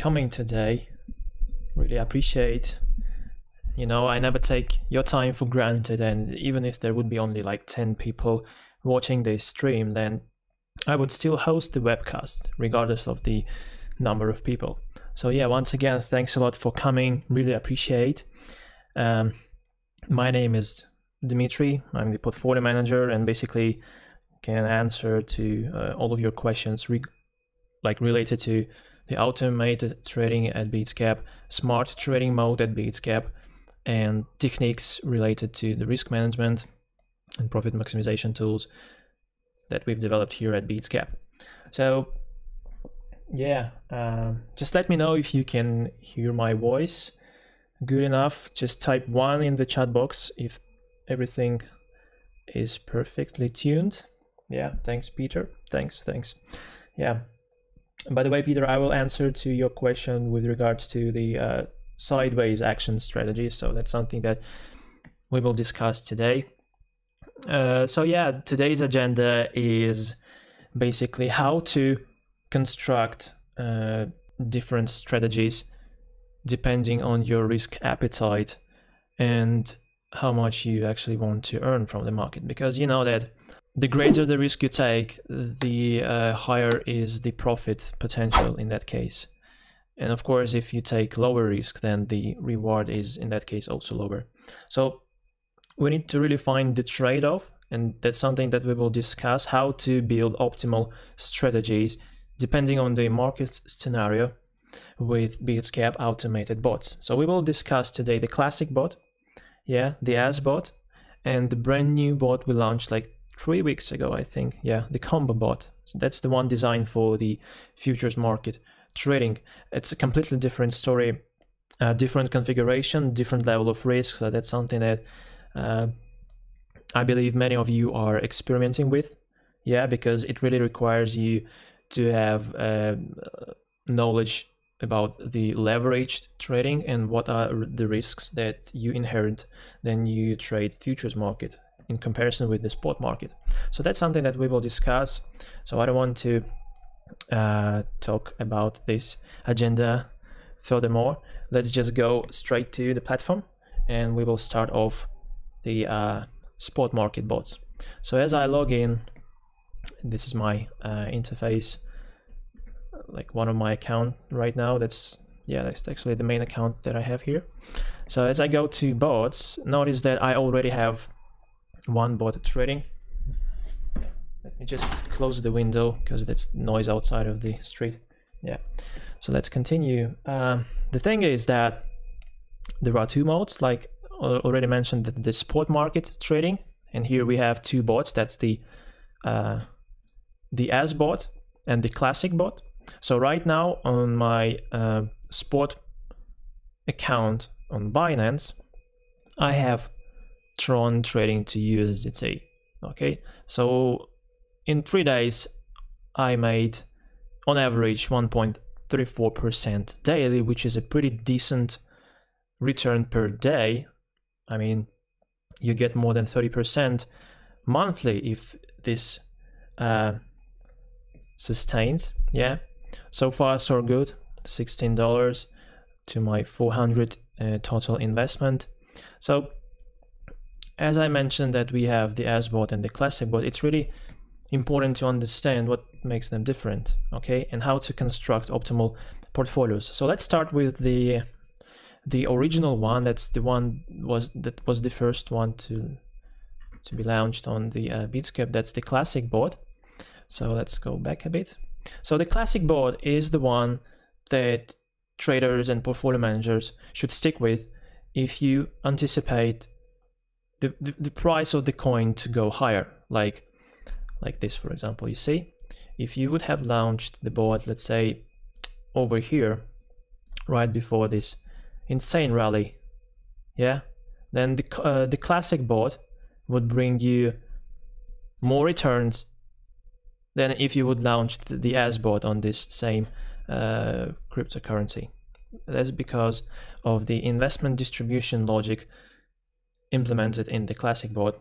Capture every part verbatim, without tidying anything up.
coming today. Really appreciate. You know, I never take your time for granted, and even if there would be only like ten people watching this stream, then I would still host the webcast regardless of the number of people. So yeah, once again, thanks a lot for coming. Really appreciate. Um, my name is Dimitri. I'm the portfolio manager, and basically can answer to uh, all of your questions re like related to the automated trading at Bitsgap, smart trading mode at Bitsgap, and techniques related to the risk management and profit maximization tools that we've developed here at Bitsgap. So yeah, uh, just let me know if you can hear my voice good enough. Just type one in the chat box if everything is perfectly tuned. Yeah, thanks Peter, thanks, thanks. Yeah, and by the way Peter, I will answer to your question with regards to the uh, sideways action strategy, so that's something that we will discuss today. Uh, so yeah, today's agenda is basically how to construct uh, different strategies depending on your risk appetite and how much you actually want to earn from the market, because you know that the greater the risk you take, the uh, higher is the profit potential in that case. And of course, if you take lower risk, then the reward is in that case also lower. So we need to really find the trade-off, and that's something that we will discuss, how to build optimal strategies depending on the market scenario with Bitsgap automated bots. So we will discuss today the classic bot, yeah, the S bot, and the brand new bot we launched like three weeks ago, I think, yeah, the combo bot. So that's the one designed for the futures market trading. It's a completely different story, uh, different configuration, different level of risk, so that's something that uh, I believe many of you are experimenting with, yeah, because it really requires you to have uh, knowledge about the leveraged trading and what are the risks that you inherit when you trade futures market in comparison with the spot market. So that's something that we will discuss. So I don't want to uh talk about this agenda furthermore. Let's just go straight to the platform, and we will start off the uh spot market bots. So as I log in, this is my uh interface, like one of my account right now. That's, yeah, that's actually the main account that I have here. So as I go to bots, notice that I already have one bot trading. Let me just close the window because that's noise outside of the street. Yeah, so let's continue. Um, the thing is that there are two modes, like already mentioned, the, the spot market trading, and here we have two bots. That's the uh, the S bot and the classic bot. So right now on my uh, spot account on Binance, I have Tron trading to U S D T. Okay, so in three days, I made on average one point three four percent daily, which is a pretty decent return per day. I mean, you get more than thirty percent monthly if this uh, sustains. Yeah, so far so good. sixteen dollars to my four hundred uh, total investment. So as I mentioned that we have the S bot and the classic bot, it's really important to understand what makes them different, okay, and how to construct optimal portfolios. So let's start with the the original one. That's the one was that was the first one to to be launched on the uh, Bitsgap. That's the classic bot. So let's go back a bit. So the classic bot is the one that traders and portfolio managers should stick with if you anticipate the the, the price of the coin to go higher, like like this, for example. You see, if you would have launched the bot, let's say over here right before this insane rally, yeah, then the, uh, the classic bot would bring you more returns than if you would launch the, the S bot on this same uh, cryptocurrency. That's because of the investment distribution logic implemented in the classic bot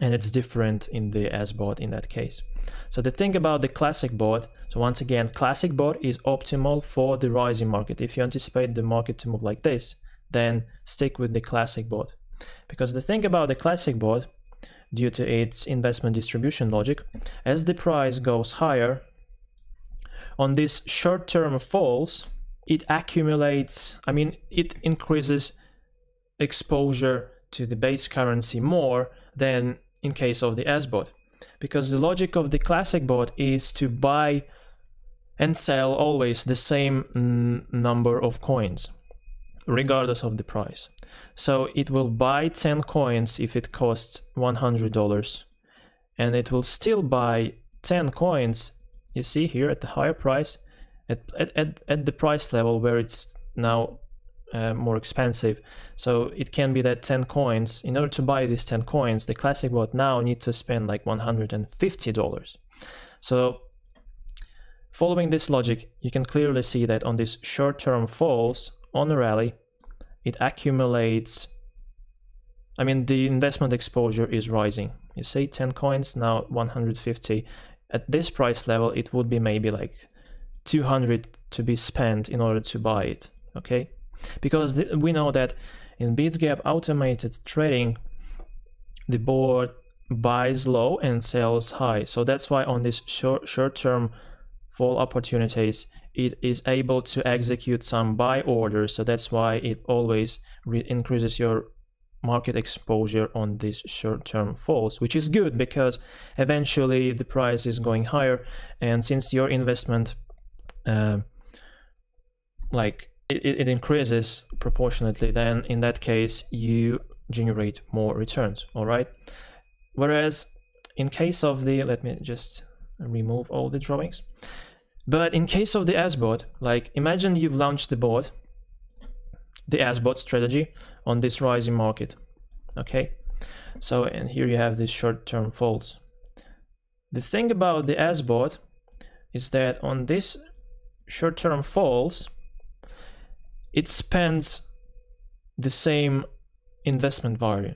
and it's different in the S bot in that case. So the thing about the classic bot, so once again, classic bot is optimal for the rising market. If you anticipate the market to move like this, then stick with the classic bot. Because the thing about the classic bot, due to its investment distribution logic, as the price goes higher, on these short-term falls, it accumulates, I mean, it increases exposure to the base currency more than in case of the S bot. Because the logic of the classic bot is to buy and sell always the same number of coins, regardless of the price. So it will buy ten coins if it costs one hundred dollars, and it will still buy ten coins, you see here, at the higher price, at, at, at the price level where it's now uh, more expensive. So it can be that ten coins, in order to buy these ten coins, the classic bot now needs to spend like one hundred fifty dollars. So following this logic, you can clearly see that on these short-term falls, on a rally, it accumulates, I mean, the investment exposure is rising. You see, ten coins, now one hundred fifty. At this price level, it would be maybe like two hundred to be spent in order to buy it, okay? Because the, we know that in Bitsgap automated trading, the board buys low and sells high. So that's why on these short, short-term fall opportunities, it is able to execute some buy orders, so that's why it always increases your market exposure on these short-term falls, which is good because eventually the price is going higher, and since your investment uh, like it, it increases proportionately, then in that case you generate more returns, all right? Whereas in case of the, let me just remove all the drawings. But in case of the S bot, like imagine you've launched the bot, the S bot strategy on this rising market, okay? So, and here you have these short-term falls. The thing about the S bot is that on this short-term falls, it spends the same investment value.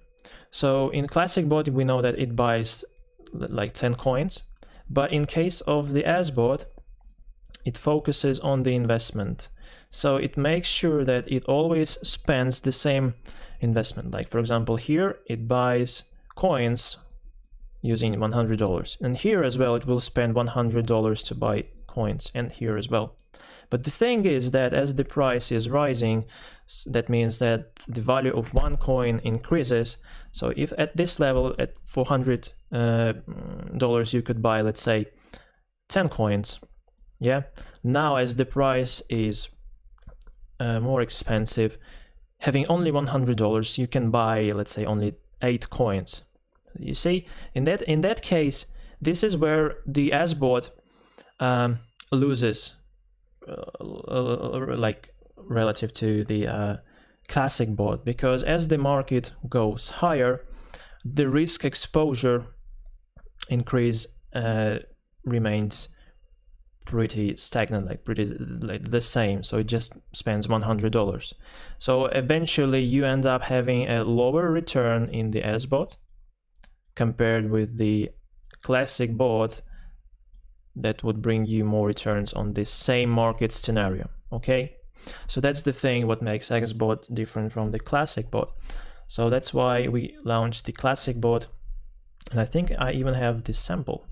So in classic bot, we know that it buys like ten coins, but in case of the S bot, it focuses on the investment, so it makes sure that it always spends the same investment. Like for example, here it buys coins using one hundred dollars, and here as well it will spend one hundred dollars to buy coins, and here as well. But the thing is that as the price is rising, that means that the value of one coin increases. So if at this level at four hundred dollars uh, you could buy, let's say, ten coins. Yeah, now as the price is uh, more expensive, having only one hundred dollars, you can buy, let's say, only eight coins. You see, in that in that case, this is where the S bot um, loses, uh, like relative to the uh, classic bot, because as the market goes higher, the risk exposure increase uh, remains pretty stagnant, like pretty like the same. So it just spends one hundred dollars. So eventually you end up having a lower return in the S bot compared with the classic bot that would bring you more returns on this same market scenario, okay? So that's the thing what makes S bot different from the classic bot. So that's why we launched the classic bot, and I think I even have this sample.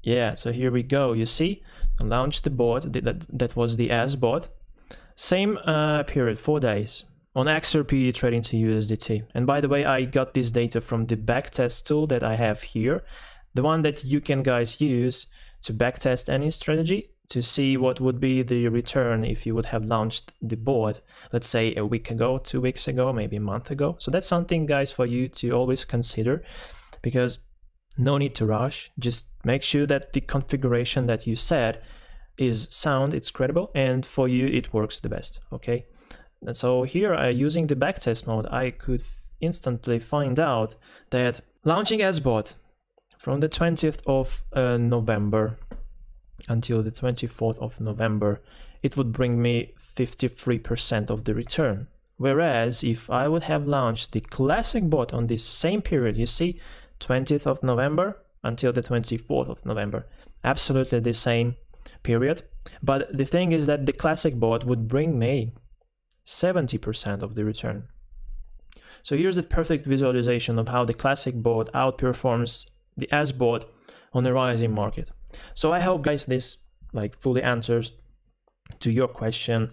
Yeah, so here we go. You see, I launched the bot, that, that was the S bot. Same uh, period, four days, on X R P trading to U S D T. And by the way, I got this data from the backtest tool that I have here, the one that you can guys use to backtest any strategy to see what would be the return if you would have launched the bot, let's say a week ago, two weeks ago, maybe a month ago. So that's something, guys, for you to always consider, because no need to rush. Just make sure that the configuration that you set is sound, it's credible, and for you it works the best, okay? And so here, uh, using the backtest mode, I could instantly find out that launching S bot from the twentieth of November until the twenty-fourth of November, it would bring me fifty-three percent of the return, Whereas if I would have launched the classic bot on this same period, you see, twentieth of November until the twenty-fourth of November, absolutely the same period. But the thing is that the classic bot would bring me seventy percent of the return. So here's the perfect visualization of how the classic bot outperforms the SBot on a rising market. So I hope, guys, this like fully answers to your question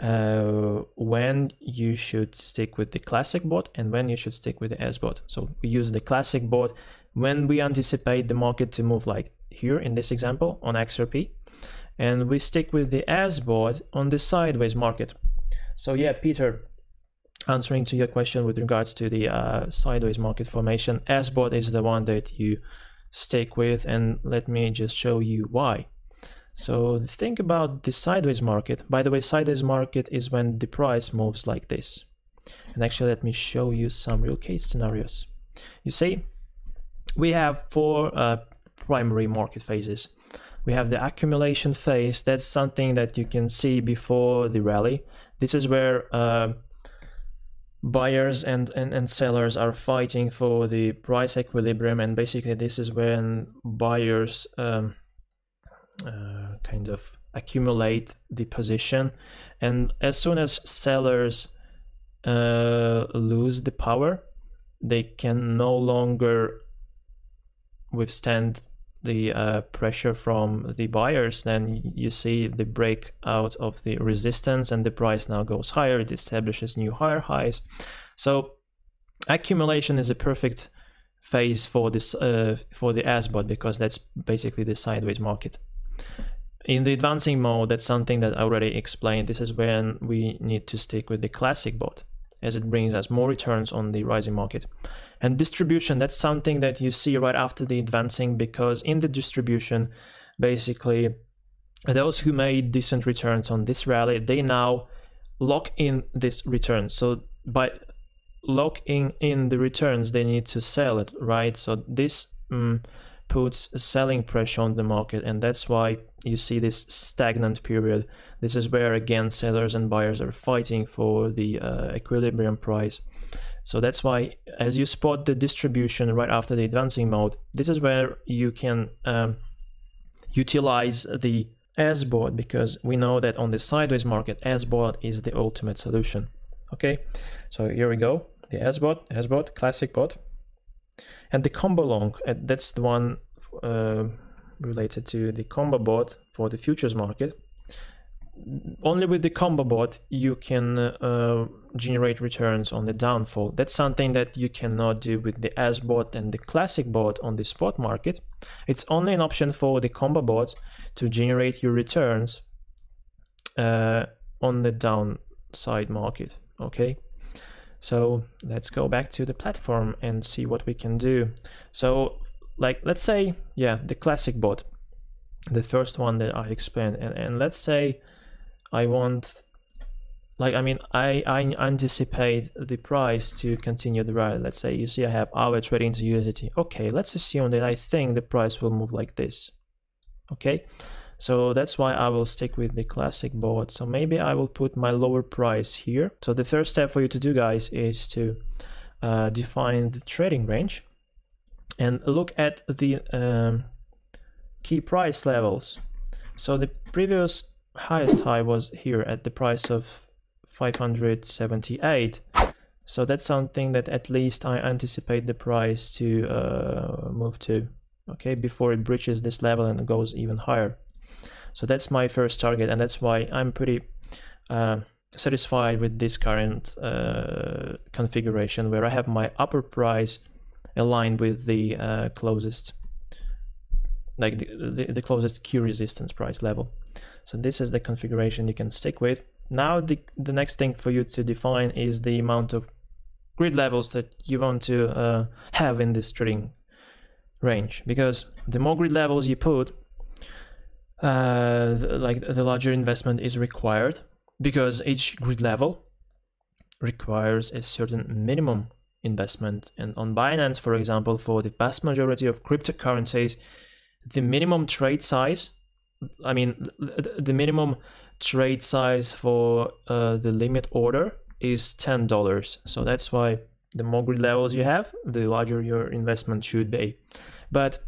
uh, when you should stick with the classic bot and when you should stick with the SBot. So we use the classic bot when we anticipate the market to move, like here in this example on X R P, and we stick with the SBot on the sideways market. So yeah, Peter, answering to your question with regards to the uh, sideways market formation, SBot is the one that you stick with, and let me just show you why. So think about the sideways market. By the way, sideways market is when the price moves like this. And actually, let me show you some real case scenarios. You see, we have four uh, primary market phases. We have the accumulation phase. That's something that you can see before the rally. This is where uh, buyers and, and, and sellers are fighting for the price equilibrium, and basically this is when buyers um, uh, kind of accumulate the position, and as soon as sellers uh, lose the power, they can no longer withstand the uh, pressure from the buyers. Then you see the breakout of the resistance and the price now goes higher. It establishes new higher highs. So accumulation is a perfect phase for this uh, for the SBot, because that's basically the sideways market. In the advancing mode, that's something that I already explained. This is when we need to stick with the classic bot, as it brings us more returns on the rising market. And distribution, that's something that you see right after the advancing, because in the distribution, basically, those who made decent returns on this rally, they now lock in this return. So by locking in the returns, they need to sell it, right? So this um, puts selling pressure on the market, and that's why you see this stagnant period. This is where again sellers and buyers are fighting for the uh, equilibrium price. So that's why, as you spot the distribution right after the advancing mode, this is where you can um, utilize the SBot, because we know that on the sideways market, SBot is the ultimate solution. Okay, so here we go, the SBot, SBot, classic bot. And the combo long, that's the one uh, related to the combo bot for the futures market. Only with the combo bot you can uh, generate returns on the downfall. That's something that you cannot do with the SBot and the classic bot on the spot market. It's only an option for the combo bots to generate your returns uh, on the downside market. Okay. So let's go back to the platform and see what we can do. So like, let's say, yeah, the classic bot, the first one that I explained, and, and let's say I want, like, I mean, I, I anticipate the price to continue the rally. Let's say, you see, I have our trading to U S D T. Okay, let's assume that I think the price will move like this. Okay, so that's why I will stick with the classic bot. So maybe I will put my lower price here. So the third step for you to do, guys, is to uh, define the trading range and look at the um, key price levels. So the previous highest high was here at the price of five hundred seventy-eight. So that's something that at least I anticipate the price to uh, move to, okay, before it breaches this level and goes even higher. So that's my first target, and that's why I'm pretty uh, satisfied with this current uh, configuration, where I have my upper price aligned with the uh, closest, like the, the, the closest key resistance price level. So this is the configuration you can stick with. Now the, the next thing for you to define is the amount of grid levels that you want to uh, have in this trading range, because the more grid levels you put, uh like the larger investment is required, because each grid level requires a certain minimum investment. And on Binance, for example, for the vast majority of cryptocurrencies, the minimum trade size, I mean the minimum trade size for uh, the limit order is ten dollars. So that's why the more grid levels you have, the larger your investment should be. But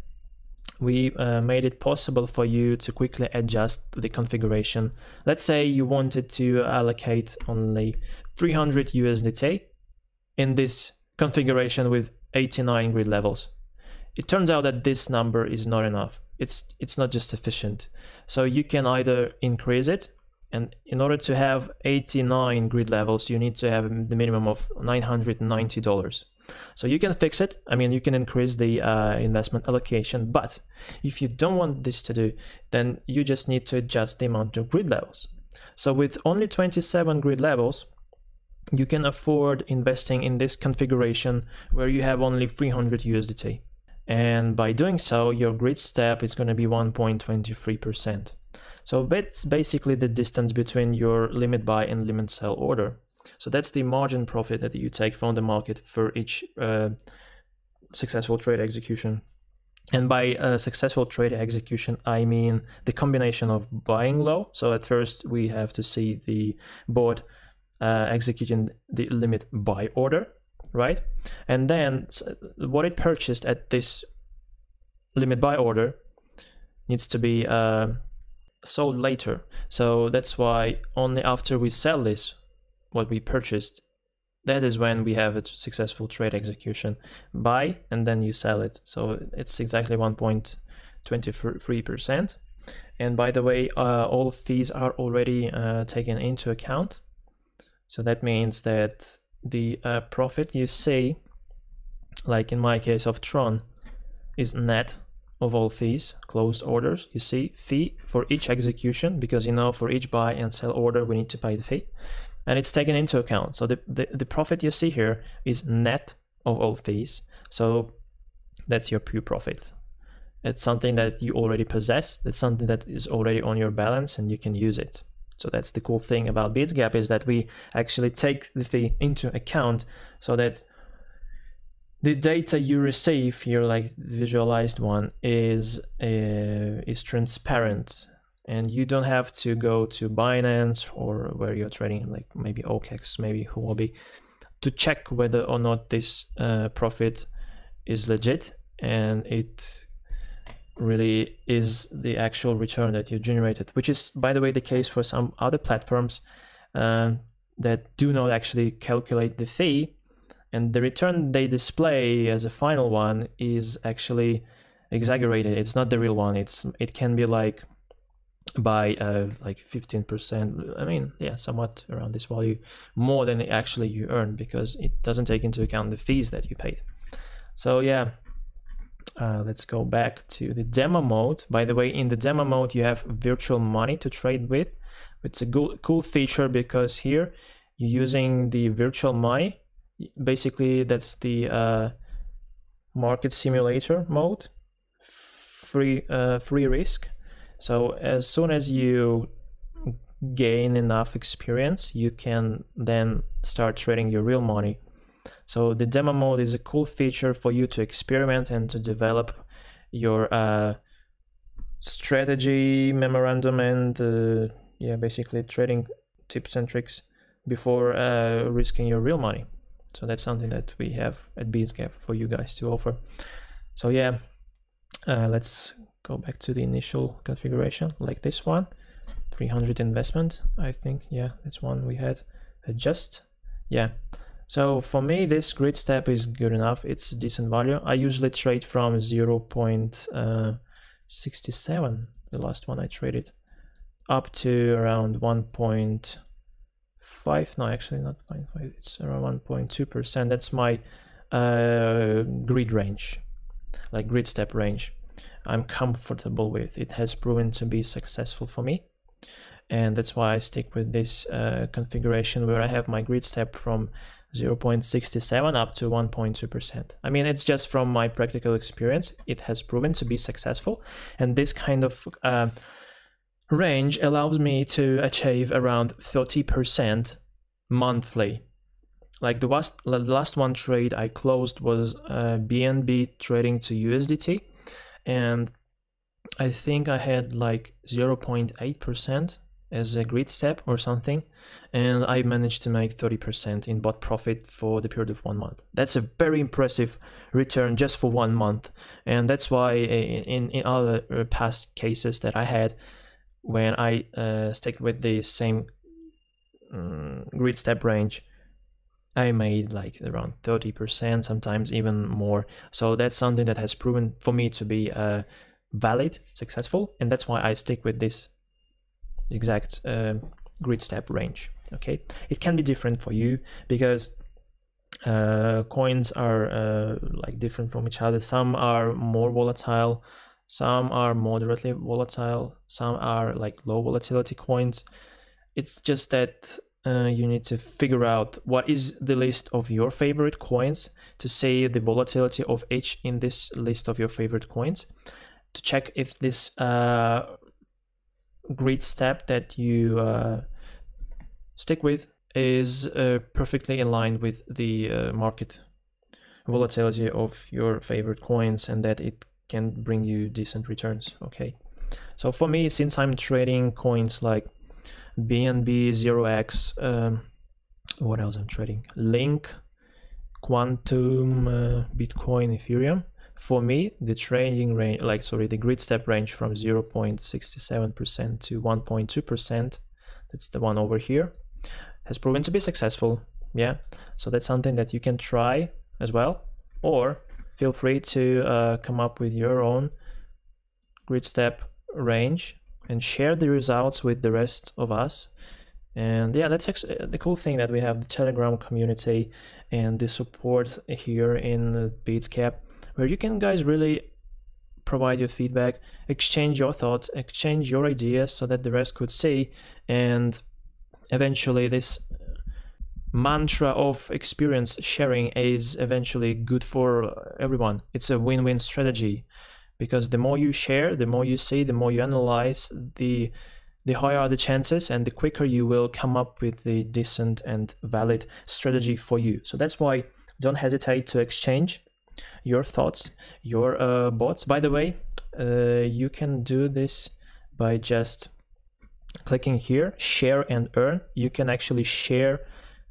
we uh, made it possible for you to quickly adjust the configuration. Let's say you wanted to allocate only three hundred U S D T in this configuration with eighty-nine grid levels. It turns out that this number is not enough. It's, it's not just sufficient. So you can either increase it, and in order to have eighty-nine grid levels, you need to have the minimum of nine hundred ninety dollars. So you can fix it. I mean, you can increase the uh, investment allocation, but if you don't want this to do, then you just need to adjust the amount of grid levels. So with only twenty-seven grid levels, you can afford investing in this configuration where you have only three hundred U S D T. And by doing so, your grid step is going to be one point two three percent. So that's basically the distance between your limit buy and limit sell order. So that's the margin profit that you take from the market for each uh, successful trade execution. And by uh, successful trade execution, I mean the combination of buying low. So at first we have to see the board uh, executing the limit buy order, right? And then what it purchased at this limit buy order needs to be uh, sold later. So that's why only after we sell this, what we purchased, that is when we have a successful trade execution. Buy and then you sell it. So it's exactly one point two three percent. And by the way, uh, all fees are already uh, taken into account. So that means that the uh, profit you see, like in my case of Tron, is net of all fees, closed orders. You see fee for each execution, because you know for each buy and sell order we need to pay the fee. And it's taken into account. So the, the, the profit you see here is net of all fees. So that's your pure profit. It's something that you already possess. That's something that is already on your balance and you can use it. So that's the cool thing about Bitsgap, is that we actually take the fee into account so that the data you receive here, like the visualized one, is, uh, is transparent. And you don't have to go to Binance or where you're trading, like maybe zero x, maybe Huobi, to check whether or not this uh, profit is legit and it really is the actual return that you generated, which is, by the way, the case for some other platforms uh, that do not actually calculate the fee. And the return they display as a final one is actually exaggerated. It's not the real one. It's, it can be like by uh, like fifteen percent, I mean, yeah, somewhat around this value, more than actually you earn, because it doesn't take into account the fees that you paid. So yeah, uh, let's go back to the demo mode. By the way, in the demo mode, you have virtual money to trade with. It's a cool, cool feature, because here you're using the virtual money. Basically, that's the uh, market simulator mode, free, uh, free risk. So as soon as you gain enough experience, you can then start trading your real money. So the demo mode is a cool feature for you to experiment and to develop your uh, strategy memorandum and uh, yeah, basically trading tips and tricks before uh, risking your real money. So that's something that we have at Bitsgap for you guys to offer. So yeah, uh, let's go back to the initial configuration, like this one, three hundred investment, I think. Yeah, that's one we had. Adjust. Yeah, so for me this grid step is good enough. It's a decent value. I usually trade from zero point six seven, the last one I traded, up to around one point five. No, actually not zero point five, it's around one point two percent. That's my uh, grid range, like grid step range I'm comfortable with. It has proven to be successful for me, and that's why I stick with this uh, configuration where I have my grid step from zero point six seven up to one point two percent. I mean, it's just from my practical experience. It has proven to be successful, and this kind of uh, range allows me to achieve around thirty percent monthly. Like the last, the last one trade I closed was uh, B N B trading to U S D T. And I think I had like zero point eight percent as a grid step or something, and I managed to make thirty percent in bot profit for the period of one month. That's a very impressive return just for one month, and that's why in, in other past cases that I had, when I uh, stick with the same um, grid step range, I made like around thirty percent, sometimes even more. So that's something that has proven for me to be uh, valid, successful, and that's why I stick with this exact uh, grid step range. Okay, it can be different for you because uh, coins are uh, like different from each other. Some are more volatile, some are moderately volatile, some are like low volatility coins. It's just that uh, you need to figure out what is the list of your favorite coins, to say the volatility of each in this list of your favorite coins, to check if this uh, grid step that you uh, stick with is uh, perfectly in line with the uh, market volatility of your favorite coins, and that it can bring you decent returns. Okay, so for me, since I'm trading coins like B N B, zero x, um, what else I'm trading, Link, Quantum, uh, Bitcoin, Ethereum, for me the trading range, like sorry the grid step range from zero point six seven percent to one point two percent, that's the one over here, has proven to be successful. Yeah, so that's something that you can try as well, or feel free to uh, come up with your own grid step range and share the results with the rest of us. And yeah, that's the cool thing that we have the Telegram community and the support here in Bitsgap, where you can guys really provide your feedback, exchange your thoughts, exchange your ideas, so that the rest could see, and eventually this mantra of experience sharing is eventually good for everyone. It's a win-win strategy, because the more you share, the more you see, the more you analyze, the the higher are the chances, and the quicker you will come up with the decent and valid strategy for you. So that's why don't hesitate to exchange your thoughts, your uh, bots. By the way, uh, you can do this by just clicking here, share and earn. You can actually share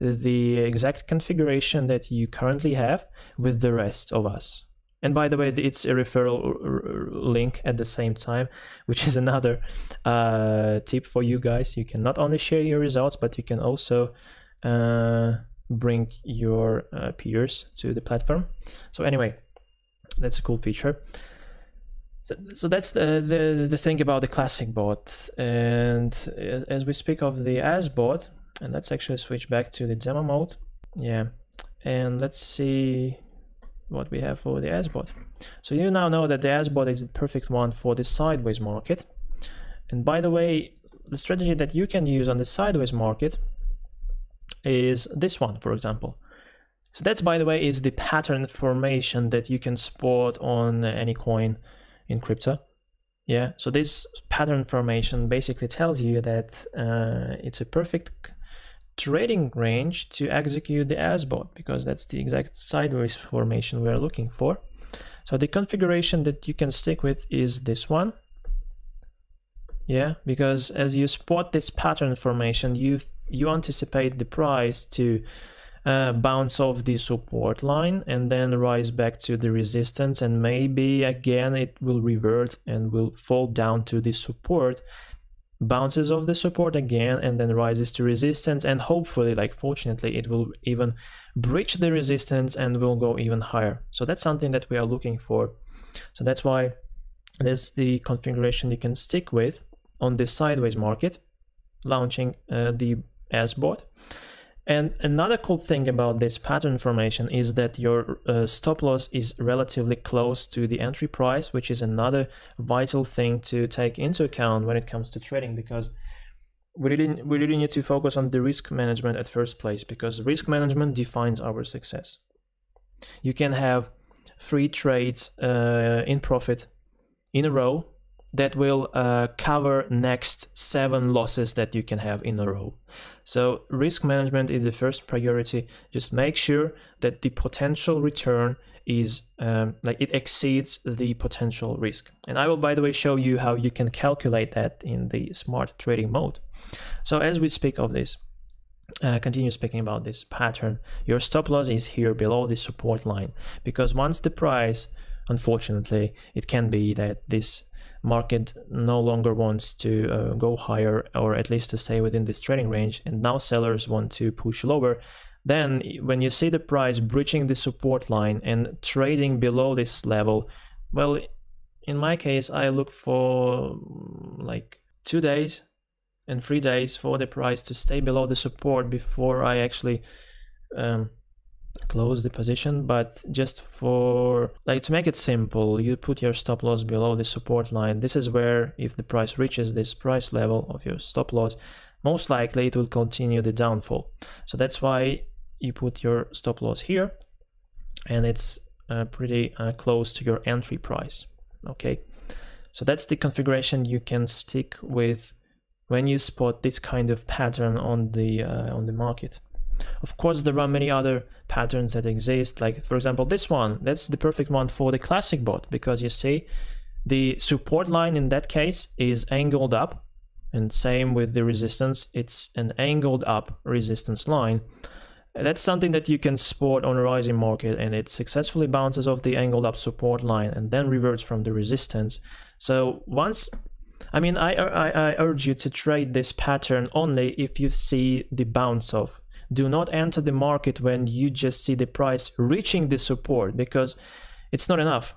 the exact configuration that you currently have with the rest of us. And by the way, it's a referral link at the same time, which is another uh, tip for you guys. You can not only share your results, but you can also uh, bring your uh, peers to the platform. So anyway, that's a cool feature. So, so that's the, the the thing about the classic bot. And as we speak of the S bot, and let's actually switch back to the demo mode. Yeah, and let's see what we have for the S bot. So you now know that the S bot is the perfect one for the sideways market. And by the way, the strategy that you can use on the sideways market is this one, for example. So that's, by the way, is the pattern formation that you can spot on any coin in crypto. Yeah, so this pattern formation basically tells you that uh, it's a perfect trading range to execute the S bot, because that's the exact sideways formation we're looking for. So the configuration that you can stick with is this one. Yeah, because as you spot this pattern formation, you you anticipate the price to uh, bounce off the support line and then rise back to the resistance, and maybe again it will revert and will fall down to the support, bounces off the support again, and then rises to resistance, and hopefully, like fortunately, it will even breach the resistance and will go even higher. So that's something that we are looking for. So that's why that's the configuration you can stick with on this sideways market, launching uh, the S bot. And another cool thing about this pattern formation is that your uh, stop loss is relatively close to the entry price, which is another vital thing to take into account when it comes to trading, because we really, we really need to focus on the risk management at first place, because risk management defines our success. You can have three trades uh, in profit in a row, that will uh, cover next seven losses that you can have in a row. So risk management is the first priority. Just make sure that the potential return is um, like it exceeds the potential risk. And I will, by the way, show you how you can calculate that in the smart trading mode. So as we speak of this, Uh, continue speaking about this pattern, your stop loss is here below the support line, because once the price, unfortunately, it can be that this market no longer wants to uh, go higher, or at least to stay within this trading range, and now sellers want to push lower. Then when you see the price breaching the support line and trading below this level, well, in my case, I look for like two days and three days for the price to stay below the support before I actually um, close the position. But just for like to make it simple, you put your stop loss below the support line. This is where, if the price reaches this price level of your stop loss, most likely it will continue the downfall. So that's why you put your stop loss here, and it's uh, pretty uh, close to your entry price. Okay, so that's the configuration you can stick with when you spot this kind of pattern on the uh, on the market. Of course, there are many other patterns that exist, like for example this one. That's the perfect one for the classic bot, because you see the support line in that case is angled up, and same with the resistance, it's an angled up resistance line. That's something that you can spot on a rising market, and it successfully bounces off the angled up support line and then reverts from the resistance. So once I mean, I, I, I urge you to trade this pattern only if you see the bounce off. Do not enter the market when you just see the price reaching the support, because it's not enough.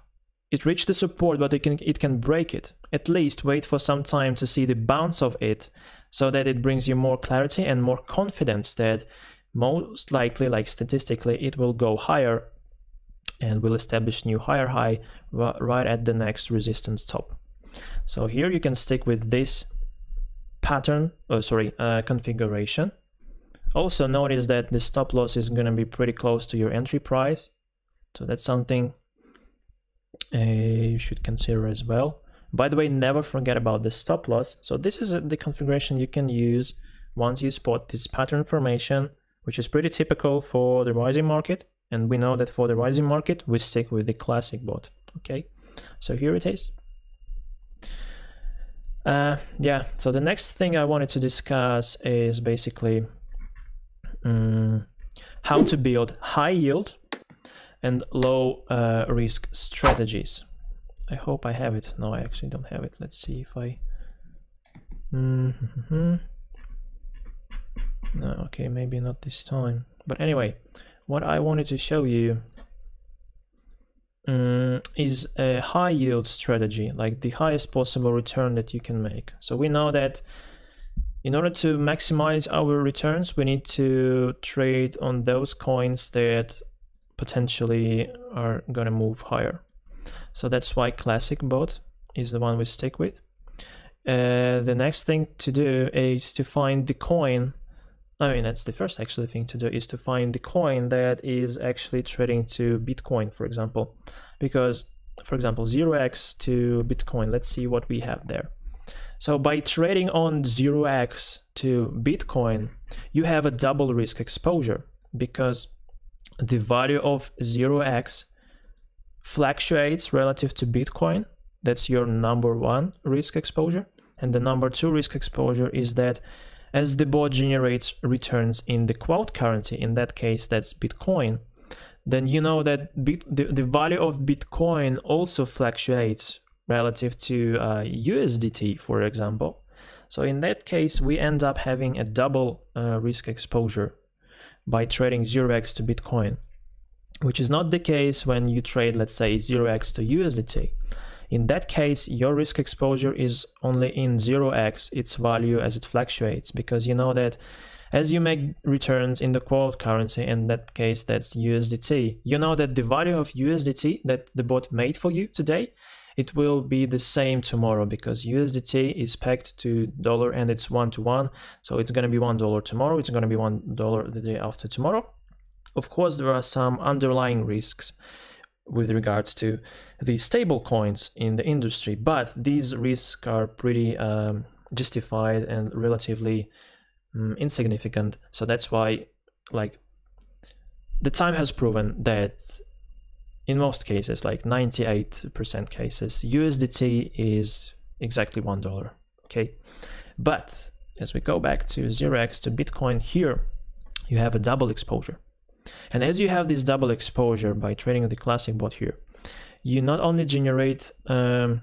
It reached the support, but it can, it can break it. At least wait for some time to see the bounce of it, so that it brings you more clarity and more confidence that most likely, like statistically, it will go higher and will establish new higher high right at the next resistance top. So here you can stick with this pattern, oh, sorry, uh, configuration. Also notice that the stop loss is going to be pretty close to your entry price. So that's something uh, you should consider as well. By the way, never forget about the stop loss. So this is the configuration you can use once you spot this pattern formation, which is pretty typical for the rising market. And we know that for the rising market, we stick with the classic bot. Okay, so here it is. Uh, yeah, so the next thing I wanted to discuss is basically um, how to build high yield and low uh, risk strategies. I hope I have it. No, I actually don't have it. Let's see if I... Mm-hmm. No, okay, maybe not this time. But anyway, what I wanted to show you Um, is a high yield strategy, like the highest possible return that you can make. So we know that in order to maximize our returns, we need to trade on those coins that potentially are gonna move higher. So that's why classic bot is the one we stick with. Uh, the next thing to do is to find the coin. I mean, that's the first actually thing to do is to find the coin that is actually trading to Bitcoin, for example, because, for example, zero x to Bitcoin. Let's see what we have there. So by trading on zero x to Bitcoin, you have a double risk exposure, because the value of zero x fluctuates relative to Bitcoin. That's your number one risk exposure. And the number two risk exposure is that as the bot generates returns in the quote currency, in that case that's Bitcoin, then you know that bit, the, the value of Bitcoin also fluctuates relative to uh, U S D T, for example. So in that case, we end up having a double uh, risk exposure by trading zero x to Bitcoin, which is not the case when you trade, let's say, zero x to U S D T. In that case, your risk exposure is only in zero x its value as it fluctuates, because you know that as you make returns in the quote currency, in that case that's U S D T, you know that the value of U S D T that the bot made for you today, it will be the same tomorrow, because U S D T is pegged to dollar and it's one to one. So it's going to be one dollar tomorrow, it's going to be one dollar the day after tomorrow. Of course, there are some underlying risks with regards to the stable coins in the industry, but these risks are pretty um, justified and relatively um, insignificant. So that's why, like, the time has proven that in most cases, like ninety-eight percent cases, U S D T is exactly one dollar, okay? But as we go back to zero x, to Bitcoin, here you have a double exposure. And as you have this double exposure by trading the classic bot here, you not only generate, um,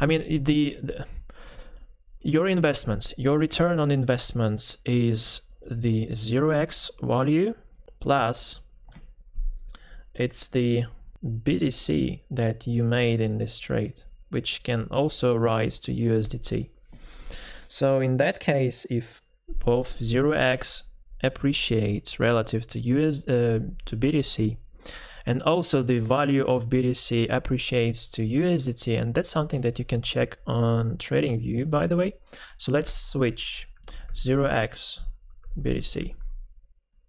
I mean, the, the your investments, your return on investments is the zero x value plus it's the B T C that you made in this trade, which can also rise to U S D T. So in that case, if both zero x appreciates relative to U S uh, to B T C, and also the value of B T C appreciates to U S D T, and that's something that you can check on TradingView, by the way. So let's switch zero x B T C.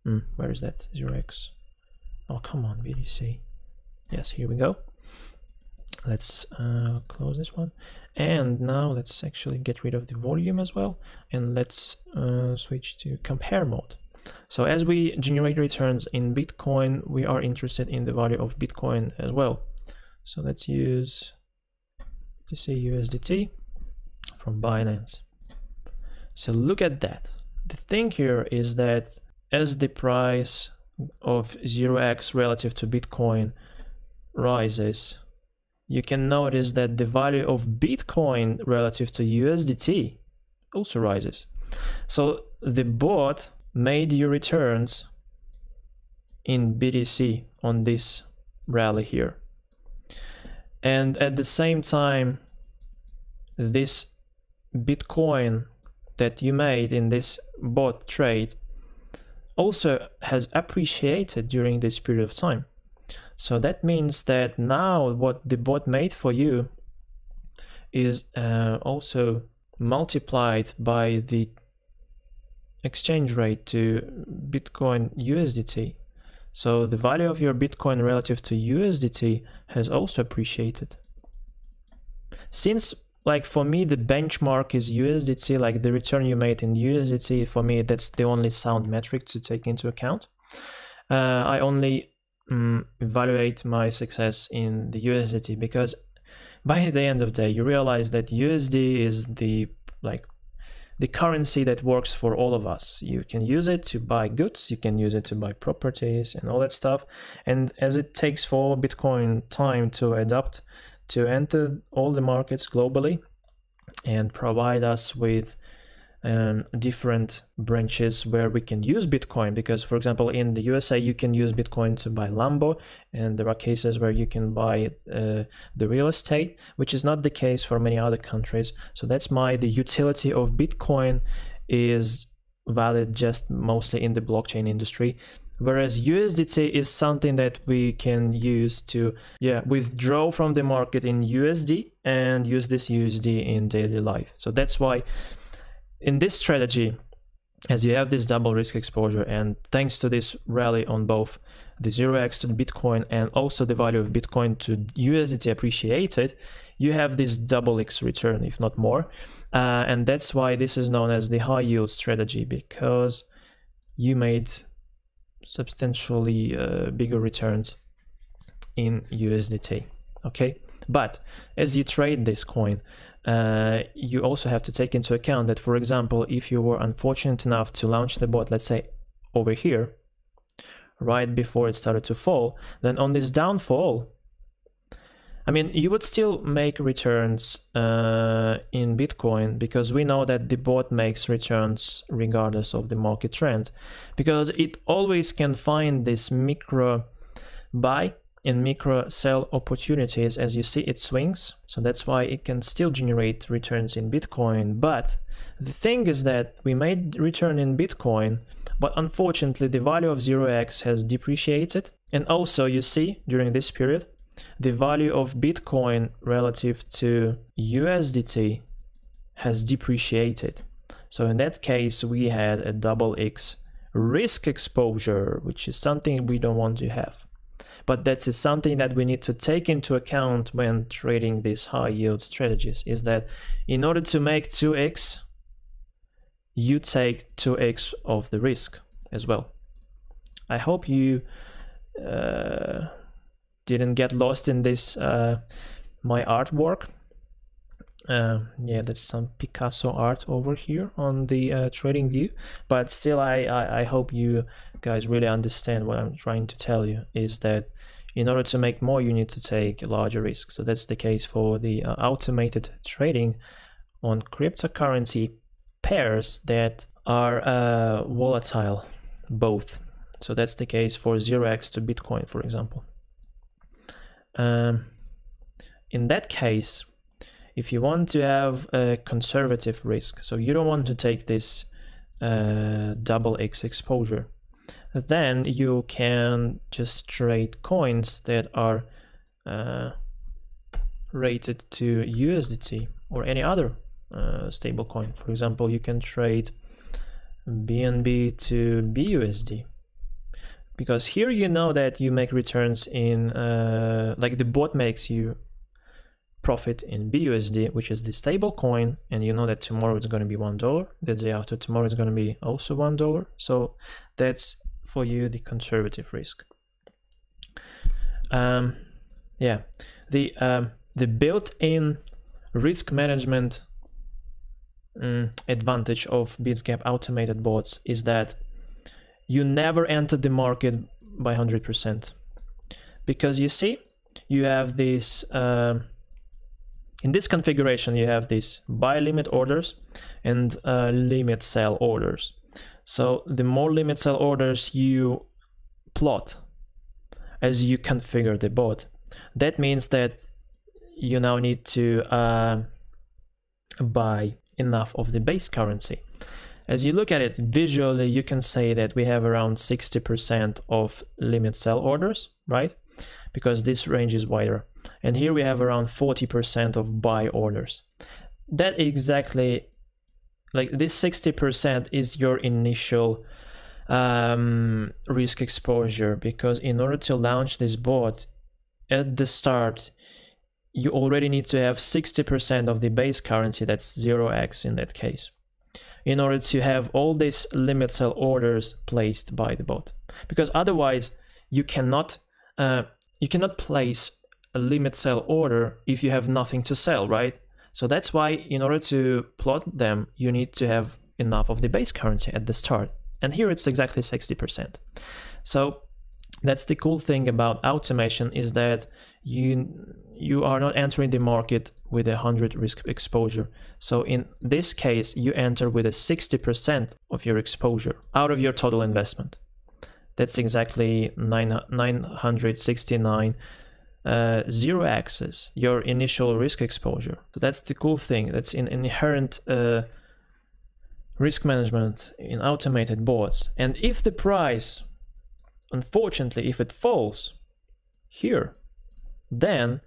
Mm, where is that zero x? Oh, come on, B T C. Yes, here we go. Let's uh, close this one, and now let's actually get rid of the volume as well, and let's uh, switch to compare mode. So as we generate returns in Bitcoin, we are interested in the value of Bitcoin as well. So let's use B T C U S D T from Binance. So look at that. The thing here is that as the price of zero x relative to Bitcoin rises, you can notice that the value of Bitcoin relative to U S D T also rises. So the bot made your returns in B T C on this rally here, and at the same time this Bitcoin that you made in this bot trade also has appreciated during this period of time. So that means that now what the bot made for you is uh, also multiplied by the exchange rate to Bitcoin U S D T. So the value of your Bitcoin relative to U S D T has also appreciated. Since, like, for me the benchmark is U S D T, like the return you made in U S D T, for me that's the only sound metric to take into account. Uh, I only um, evaluate my success in the U S D T, because by the end of the day you realize that U S D is the, like, the currency that works for all of us. You can use it to buy goods, you can use it to buy properties and all that stuff. And as it takes for Bitcoin time to adapt, to enter all the markets globally and provide us with um, different branches where we can use Bitcoin, because for example in the U S A you can use Bitcoin to buy Lambo, and there are cases where you can buy uh, the real estate, which is not the case for many other countries. So that's why the utility of Bitcoin is valid just mostly in the blockchain industry. Whereas U S D T is something that we can use to, yeah, withdraw from the market in U S D and use this U S D in daily life. So that's why in this strategy, as you have this double risk exposure, and thanks to this rally on both the zero x to Bitcoin and also the value of Bitcoin to U S D T appreciated, you have this double X return, if not more. Uh, and that's why this is known as the high yield strategy, because you made substantially uh, bigger returns in U S D T, okay? But as you trade this coin, uh, you also have to take into account that, for example, if you were unfortunate enough to launch the bot, let's say over here, right before it started to fall, then on this downfall, I mean, you would still make returns uh, in Bitcoin, because we know that the bot makes returns regardless of the market trend, because it always can find this micro buy and micro sell opportunities. As you see, it swings. So that's why it can still generate returns in Bitcoin. But the thing is that we made return in Bitcoin, but unfortunately the value of zero x has depreciated. And also you see during this period, the value of Bitcoin relative to U S D T has depreciated. So in that case, we had a double X risk exposure, which is something we don't want to have. But that is something that we need to take into account when trading these high yield strategies, is that in order to make two x, you take two x of the risk as well. I hope you uh, didn't get lost in this uh, my artwork. Uh, yeah, there's some Picasso art over here on the uh, trading view, but still I, I, I hope you guys really understand what I'm trying to tell you, is that in order to make more you need to take larger risks. So that's the case for the uh, automated trading on cryptocurrency pairs that are uh, volatile both. So that's the case for zero x to Bitcoin, for example. Um, in that case, if you want to have a conservative risk, so you don't want to take this uh, double X exposure, then you can just trade coins that are uh, rated to U S D T or any other uh, stable coin. For example, you can trade B N B to B U S D, because here you know that you make returns in, uh, like the bot makes you profit in B U S D, which is the stable coin, and you know that tomorrow it's going to be one dollar, the day after tomorrow it's going to be also one dollar. So that's for you the conservative risk. Um, yeah, the um, the built-in risk management um, advantage of Bitsgap automated bots is that you never enter the market by one hundred percent, because you see you have this um, in this configuration, you have these buy limit orders and uh, limit sell orders. So the more limit sell orders you plot as you configure the bot, that means that you now need to uh, buy enough of the base currency. As you look at it visually, you can say that we have around sixty percent of limit sell orders, right? Because this range is wider. And here we have around forty percent of buy orders. That exactly, like this sixty percent is your initial um, risk exposure, because in order to launch this bot at the start, you already need to have sixty percent of the base currency, that's zero x in that case, in order to have all these limit sell orders placed by the bot. Because otherwise you cannot, uh, you cannot place a limit sell order if you have nothing to sell, right? So that's why in order to plot them, you need to have enough of the base currency at the start. And here it's exactly sixty percent. So that's the cool thing about automation, is that you you are not entering the market with a one hundred risk exposure. So in this case, you enter with a sixty percent of your exposure out of your total investment. That's exactly nine hundred sixty-nine Uh, zero axis, your initial risk exposure. So that's the cool thing. That's in inherent uh, risk management in automated bots. And if the price, unfortunately, if it falls here, then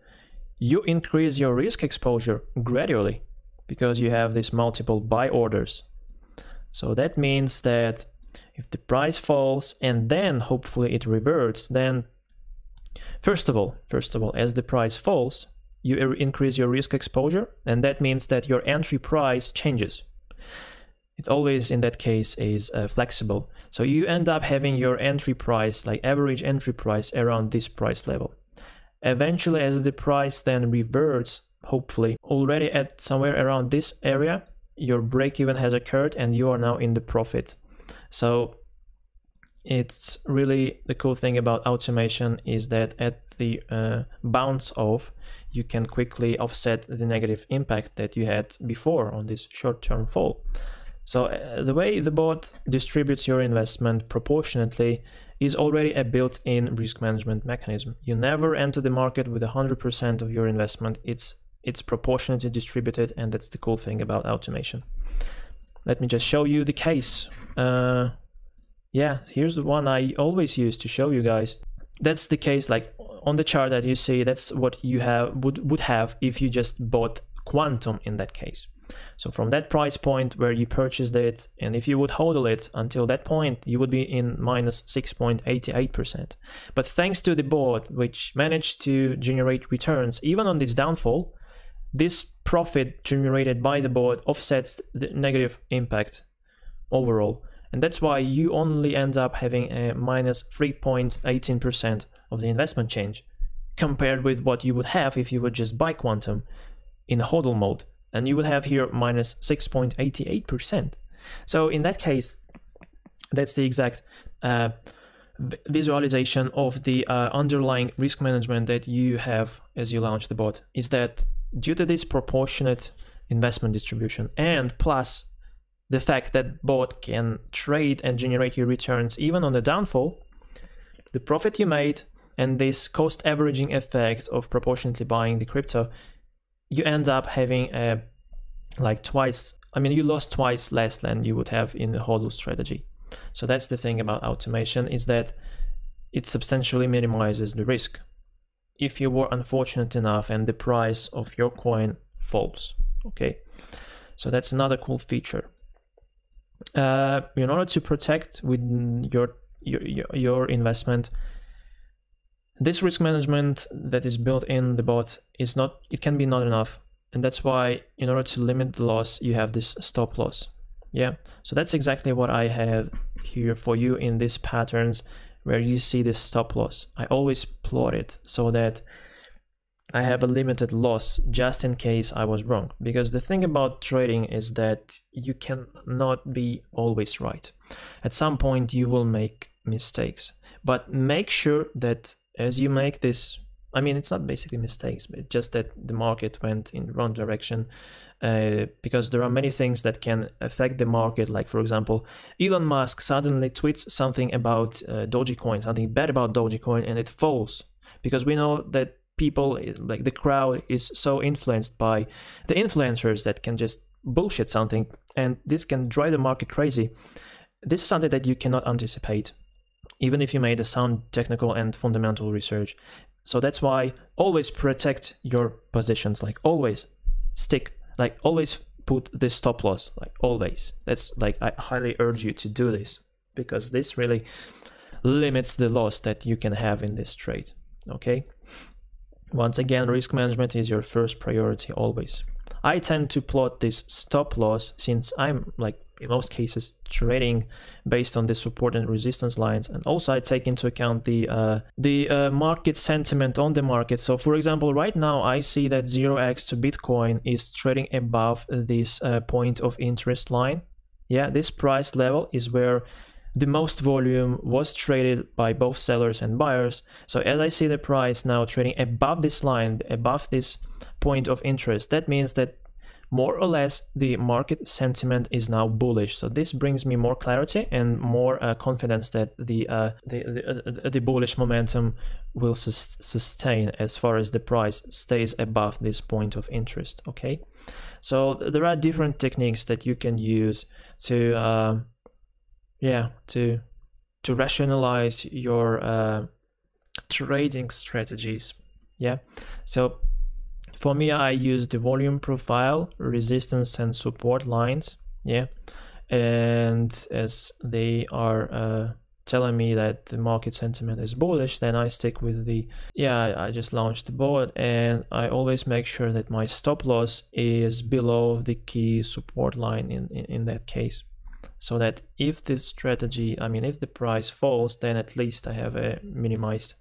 you increase your risk exposure gradually, because you have these multiple buy orders. So that means that if the price falls and then hopefully it reverts, then First of all, first of all, as the price falls, you increase your risk exposure, and that means that your entry price changes. It always, in that case, is uh, flexible. So you end up having your entry price, like average entry price, around this price level. Eventually, as the price then reverts, hopefully, already at somewhere around this area, your break-even has occurred and you are now in the profit. So it's really the cool thing about automation, is that at the uh, bounce off, you can quickly offset the negative impact that you had before on this short-term fall. So uh, the way the bot distributes your investment proportionately is already a built-in risk management mechanism. You never enter the market with one hundred percent of your investment. It's, it's proportionately distributed, and that's the cool thing about automation. Let me just show you the case. Uh, Yeah, here's the one I always use to show you guys. That's the case, like on the chart that you see, that's what you have would, would have if you just bought Quantum in that case. So from that price point where you purchased it, and if you would hodl it until that point, you would be in minus six point eight eight percent. But thanks to the bot, which managed to generate returns even on this downfall, this profit generated by the bot offsets the negative impact overall. And that's why you only end up having a minus three point one eight percent of the investment change, compared with what you would have if you would just buy Quantum in hodl mode. And you will have here minus six point eight eight percent. So in that case, that's the exact uh, visualization of the uh, underlying risk management that you have as you launch the bot, is that due to this proportionate investment distribution, and plus the fact that bot can trade and generate your returns even on the downfall, the profit you made and this cost averaging effect of proportionately buying the crypto, you end up having a like twice, I mean, you lost twice less than you would have in the hodl strategy. So that's the thing about automation, is that it substantially minimizes the risk if you were unfortunate enough and the price of your coin falls. Okay, so that's another cool feature. Uh, in order to protect with your, your, your investment, this risk management that is built in the bot is not, it can be not enough. And that's why in order to limit the loss, you have this stop loss. Yeah, so that's exactly what I have here for you in these patterns where you see this stop loss. I always plot it so that I have a limited loss just in case I was wrong. Because the thing about trading is that you cannot be always right. At some point you will make mistakes, but make sure that as you make this, I mean, it's not basically mistakes, but just that the market went in the wrong direction, uh, because there are many things that can affect the market. Like, for example, Elon Musk suddenly tweets something about uh, Dogecoin, something bad about Dogecoin, and it falls, because we know that people, like the crowd, is so influenced by the influencers that can just bullshit something, and this can drive the market crazy. This is something that you cannot anticipate, even if you made a sound technical and fundamental research. So that's why always protect your positions, like always stick, like always put this stop loss, like always. That's like, I highly urge you to do this, because this really limits the loss that you can have in this trade. Okay, once again, risk management is your first priority always. I tend to plot this stop loss since I'm, like, in most cases trading based on the support and resistance lines, and also I take into account the uh, the uh, market sentiment on the market. So for example, right now I see that zero x to Bitcoin is trading above this uh, point of interest line. Yeah, this price level is where the most volume was traded by both sellers and buyers. So as I see the price now trading above this line, above this point of interest, that means that more or less the market sentiment is now bullish. So this brings me more clarity and more uh, confidence that the uh, the, the, uh, the bullish momentum will sus sustain as far as the price stays above this point of interest. Okay, so there are different techniques that you can use to uh, yeah to to rationalize your uh, trading strategies. Yeah, so for me, I use the volume profile, resistance and support lines, yeah, and as they are uh, telling me that the market sentiment is bullish, then I stick with the, yeah, I just launched the bot, and I always make sure that my stop loss is below the key support line in, in, in that case, so that if this strategy, I mean, if the price falls, then at least I have a minimized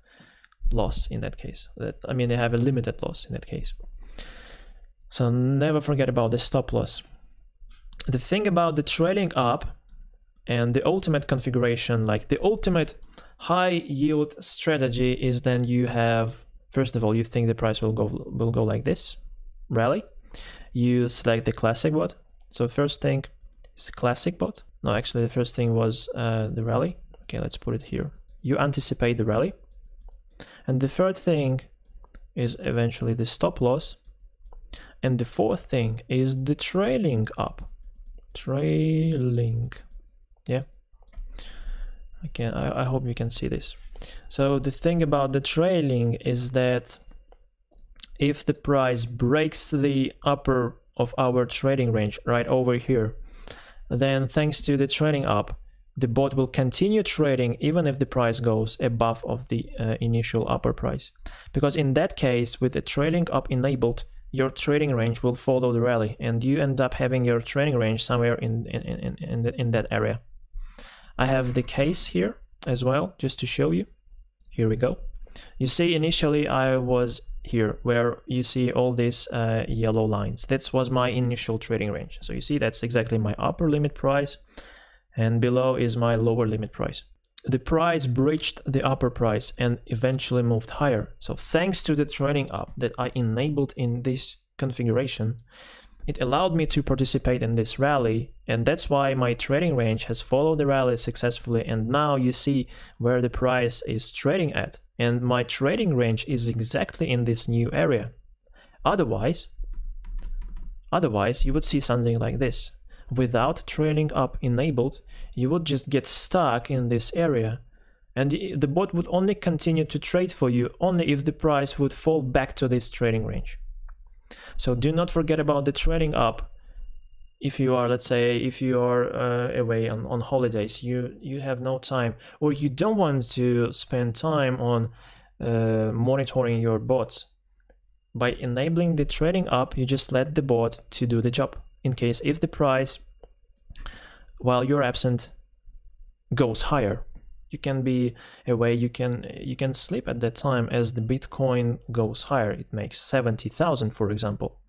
loss in that case. That, I mean, they have a limited loss in that case. So never forget about the stop loss. The thing about the trailing up and the ultimate configuration, like the ultimate high yield strategy, is then you have, first of all, you think the price will go will go like this, rally. You select the classic bot. So first thing is classic bot. No, actually the first thing was uh, the rally. Okay, let's put it here. You anticipate the rally. And the third thing is eventually the stop loss. And the fourth thing is the trailing up. Trailing. Yeah. Okay, I, I hope you can see this. So the thing about the trailing is that if the price breaks the upper of our trading range right over here, then thanks to the trading up, the bot will continue trading even if the price goes above of the uh, initial upper price, because in that case, with the trailing up enabled, your trading range will follow the rally and you end up having your trading range somewhere in in, in, in, the, in that area. I have the case here as well, just to show you. Here we go. You see, initially I was here where you see all these uh, yellow lines. That was my initial trading range. So you see, that's exactly my upper limit price, and below is my lower limit price. The price breached the upper price and eventually moved higher. So thanks to the trading up that I enabled in this configuration, it allowed me to participate in this rally, and that's why my trading range has followed the rally successfully, and now you see where the price is trading at, and my trading range is exactly in this new area. Otherwise, otherwise you would see something like this. Without trailing up enabled, you would just get stuck in this area, and the bot would only continue to trade for you only if the price would fall back to this trading range. So do not forget about the trailing up. If you are, let's say, if you are uh, away on, on holidays, you you have no time, or you don't want to spend time on uh, monitoring your bots, by enabling the trailing up, you just let the bot to do the job in case if the price, while you're absent, goes higher. You can be away, you can you can sleep at that time as the Bitcoin goes higher. It makes seventy thousand, for example.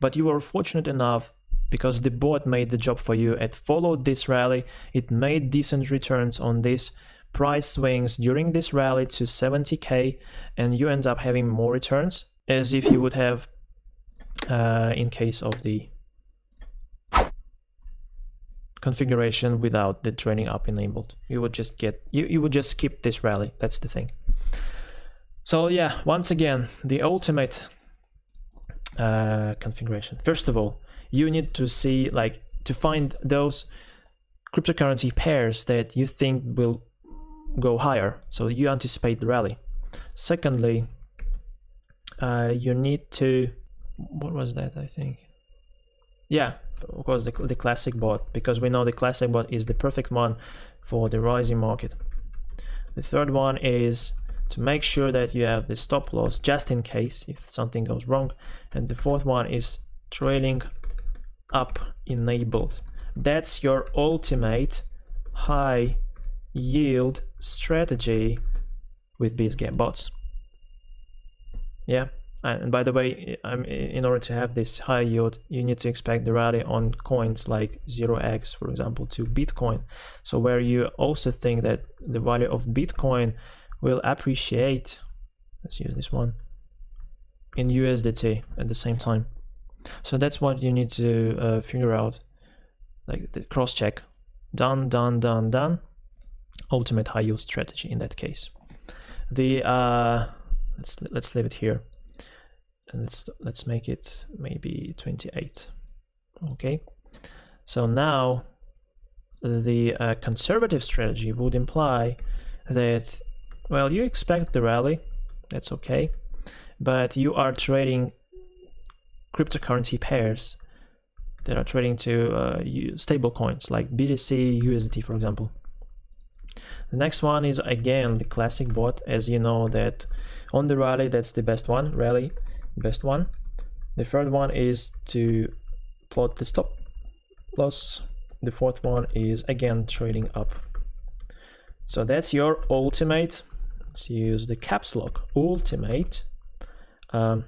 But you were fortunate enough because the bot made the job for you. It followed this rally. It made decent returns on this price swings during this rally to seventy K, and you end up having more returns as if you would have uh, in case of the configuration without the trailing up enabled. You would just get you, you would just skip this rally. That's the thing. So yeah, once again, the ultimate uh, configuration. First of all, you need to see, like, to find those cryptocurrency pairs that you think will go higher, so you anticipate the rally. Secondly, uh, you need to, what was that, I think? Yeah, of course, the, the classic bot, because we know the classic bot is the perfect one for the rising market. The third one is to make sure that you have the stop loss just in case if something goes wrong. And the fourth one is trailing up enabled. That's your ultimate high yield strategy with Bitsgap bots. Yeah. And by the way, in order to have this high yield, you need to expect the rally on coins like zero x, for example, to Bitcoin. So where you also think that the value of Bitcoin will appreciate, let's use this one, in U S D T at the same time. So that's what you need to uh, figure out, like the cross-check. Done, done, done, done. Ultimate high yield strategy in that case. The uh, let's, let's leave it here. And let's let's make it maybe twenty-eight. Okay, so now the uh, conservative strategy would imply that, well, you expect the rally, that's okay, but you are trading cryptocurrency pairs that are trading to uh, stable coins like B T C, U S D T, for example. The next one is again the classic bot, as you know that on the rally, that's the best one, rally best one. The third one is to plot the stop loss. The fourth one is again trailing up. So that's your ultimate, let's use the caps lock, ultimate um,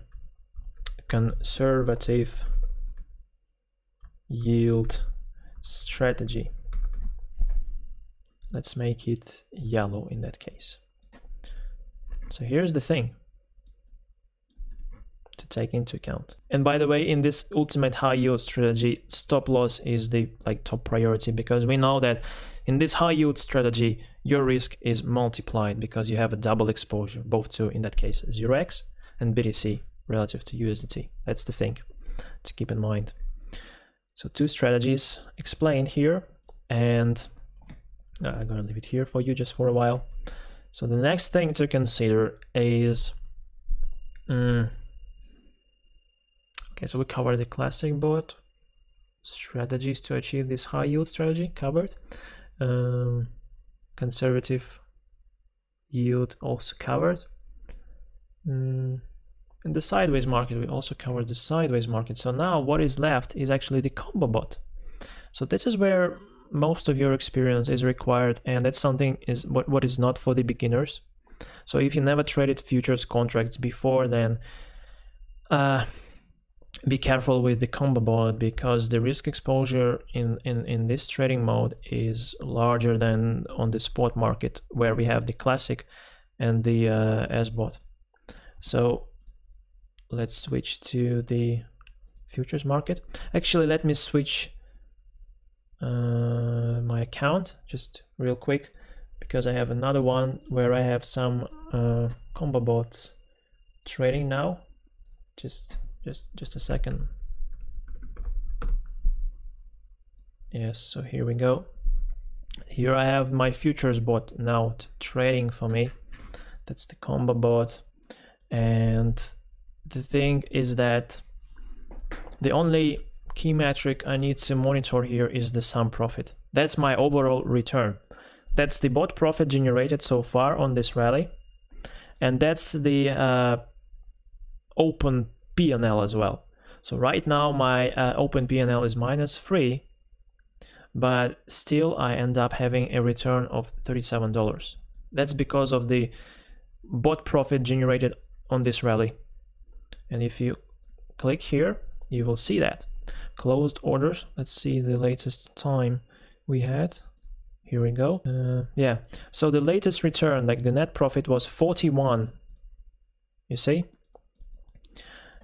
conservative yield strategy. Let's make it yellow in that case. So here's the thing to take into account. And by the way, in this ultimate high yield strategy, stop loss is the like top priority, because we know that in this high yield strategy, your risk is multiplied because you have a double exposure, both to, in that case, zero x and B T C relative to U S D T. That's the thing to keep in mind. So two strategies explained here, and I'm gonna leave it here for you just for a while. So the next thing to consider is um, Okay, so we covered the classic bot strategies to achieve this high yield strategy, covered. Um, conservative yield also covered. Mm. In the sideways market, we also covered the sideways market. So now what is left is actually the combo bot. So this is where most of your experience is required, and that's something is what, what is not for the beginners. So if you never traded futures contracts before, then uh, be careful with the combo bot, because the risk exposure in, in, in this trading mode is larger than on the spot market, where we have the classic and the uh, S bot. So let's switch to the futures market. Actually, let me switch uh, my account just real quick, because I have another one where I have some uh, combo bots trading now. Just, just, just a second. Yes, so here we go. Here I have my futures bot now trading for me. That's the combo bot, and the thing is that the only key metric I need to monitor here is the sum profit. That's my overall return. That's the bot profit generated so far on this rally, and that's the uh, open P and L as well. So right now my uh, open P and L is minus three, but still I end up having a return of thirty-seven dollars. That's because of the bot profit generated on this rally. And if you click here, you will see that closed orders. Let's see the latest time we had. Here we go. Uh, yeah, so the latest return, like the net profit, was forty-one, you see.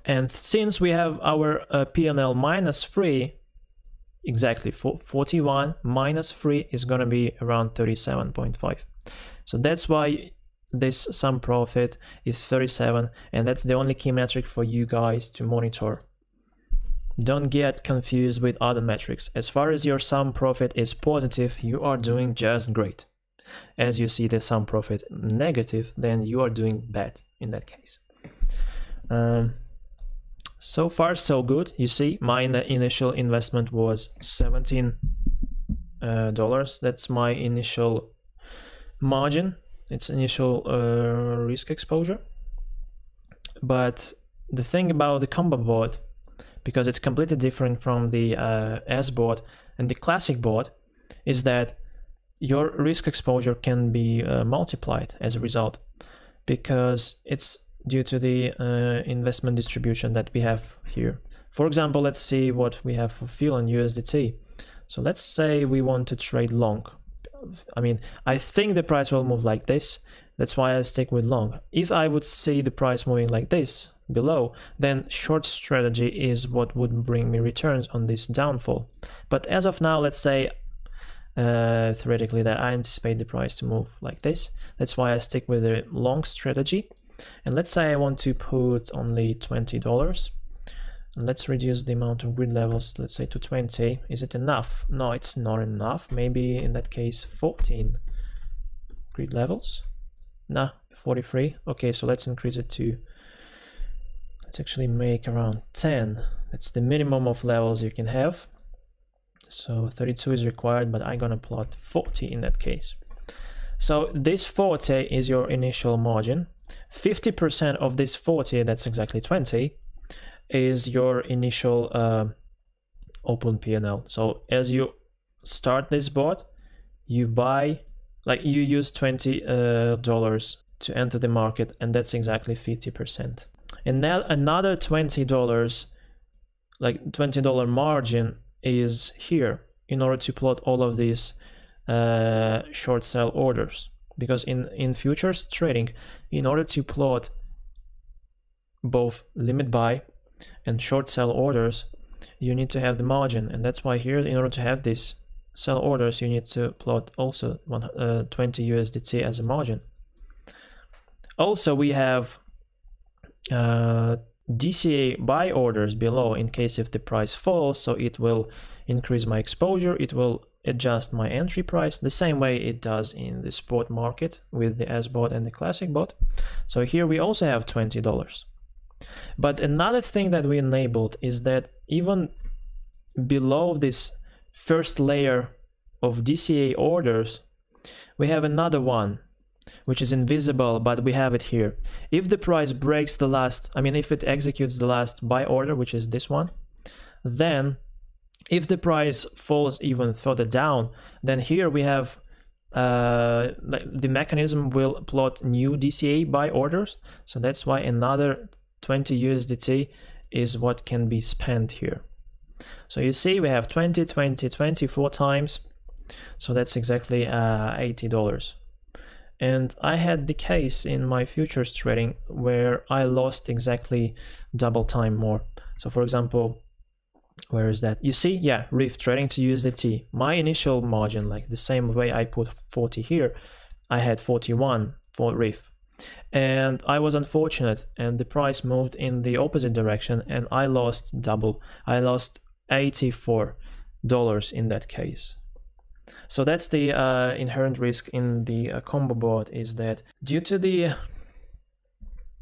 And since we have our uh, P and L minus three, exactly for forty-one minus three is going to be around thirty-seven point five. So that's why this sum profit is thirty-seven, and that's the only key metric for you guys to monitor. Don't get confused with other metrics. As far as your sum profit is positive, you are doing just great. As you see the sum profit negative, then you are doing bad in that case. Um, so far so good. You see my initial investment was seventeen dollars. Uh, that's my initial margin. Its initial uh, risk exposure. But the thing about the combo bot, because it's completely different from the uh, S bot and the classic bot, is that your risk exposure can be uh, multiplied as a result, because it's due to the uh, investment distribution that we have here. For example, let's see what we have for fuel and U S D T. So let's say we want to trade long. I mean, I think the price will move like this. That's why I stick with long. If I would see the price moving like this below, then short strategy is what would bring me returns on this downfall. But as of now, let's say uh, theoretically that I anticipate the price to move like this. That's why I stick with the long strategy. And let's say I want to put only twenty dollars. Let's reduce the amount of grid levels, let's say to twenty. Is it enough? No, it's not enough. Maybe in that case fourteen grid levels. Nah, forty-three. Okay, so let's increase it to, let's actually make around ten. That's the minimum of levels you can have. So thirty-two is required, but I'm gonna plot forty in that case. So this forty is your initial margin. fifty percent of this forty, that's exactly twenty, is your initial uh, open P and L. So as you start this bot, you buy, like you use twenty dollars to enter the market, and that's exactly fifty percent. And now another twenty dollars, like twenty dollar margin is here in order to plot all of these uh, short sell orders. Because in, in futures trading, in order to plot both limit buy and short sell orders, you need to have the margin, and that's why here, in order to have these sell orders, you need to plot also one hundred twenty U S D T as a margin. Also, we have uh, D C A buy orders below in case if the price falls, so it will increase my exposure, it will adjust my entry price the same way it does in the spot market with the S bot and the classic bot. So here we also have twenty dollars. But another thing that we enabled is that even below this first layer of D C A orders, we have another one, which is invisible, but we have it here. If the price breaks the last, I mean, if it executes the last buy order, which is this one, then if the price falls even further down, then here we have uh, the mechanism will plot new D C A buy orders. So that's why another twenty U S D T is what can be spent here. So you see we have twenty, twenty, twenty, four times. So that's exactly uh, eighty dollars. And I had the case in my futures trading where I lost exactly double time more. So for example, where is that? You see, yeah, REEF trading to U S D T. My initial margin, like the same way I put forty here, I had forty-one for REEF. And I was unfortunate and the price moved in the opposite direction and I lost double. I lost eighty-four dollars in that case. So that's the uh, inherent risk in the uh, combo board, is that due to the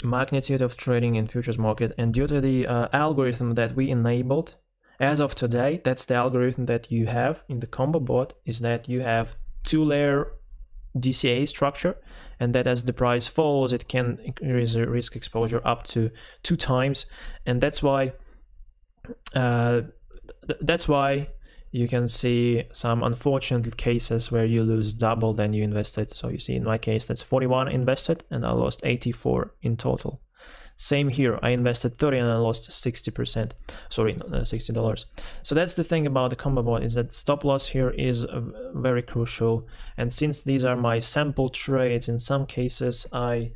magnitude of trading in futures market and due to the uh, algorithm that we enabled as of today, that's the algorithm that you have in the combo board, is that you have two layer D C A structure, and that as the price falls it can increase the risk exposure up to two times. And that's why uh, th that's why you can see some unfortunate cases where you lose double than you invested. So you see in my case that's forty-one invested and I lost eighty-four in total. Same here, I invested thirty and I lost sixty percent, sorry, sixty dollars. So that's the thing about the combo board, is that stop loss here is very crucial. And since these are my sample trades, in some cases I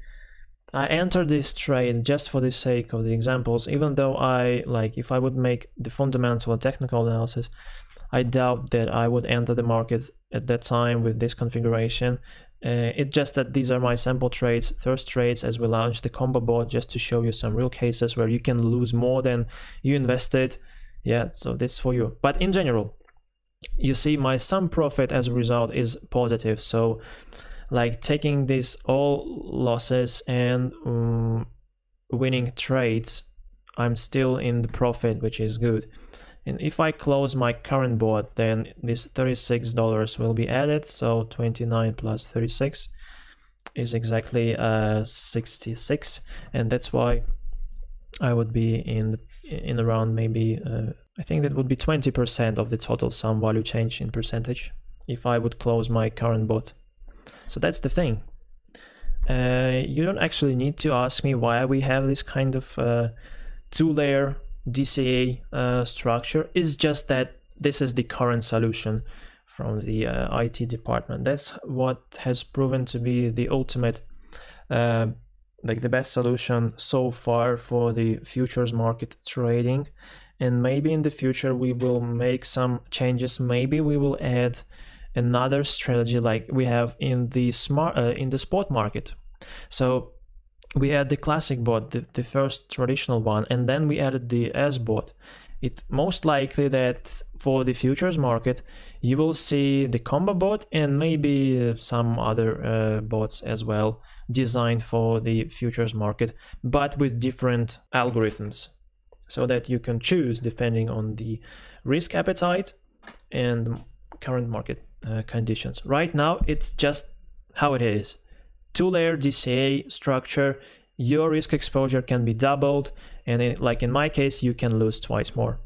I enter these trades just for the sake of the examples, even though I, like, if I would make the fundamental or technical analysis, I doubt that I would enter the market at that time with this configuration. Uh, it's just that these are my sample trades, first trades, as we launch the combo board, just to show you some real cases where you can lose more than you invested. Yeah, so this is for you. But in general, you see my sum profit as a result is positive. So like taking these all losses and um, winning trades, I'm still in the profit, which is good. And if I close my current board, then this thirty-six dollars will be added. So twenty-nine plus thirty-six is exactly uh, sixty-six, and that's why I would be in in around maybe uh, I think that would be twenty percent of the total sum value change in percentage if I would close my current board. So that's the thing. Uh, you don't actually need to ask me why we have this kind of uh, two-layer D C A uh, structure. Is just that this is the current solution from the uh, I T department. That's what has proven to be the ultimate, uh, like the best solution so far for the futures market trading. And maybe in the future we will make some changes. Maybe we will add another strategy like we have in the smart uh, in the spot market. So we had the classic bot, the, the first traditional one, and then we added the S bot. It's most likely that for the futures market you will see the combo bot and maybe some other uh, bots as well, designed for the futures market, but with different algorithms, so that you can choose depending on the risk appetite and current market uh, conditions. Right now it's just how it is. Two-layer D C A structure, your risk exposure can be doubled, and in, like in my case, you can lose twice more.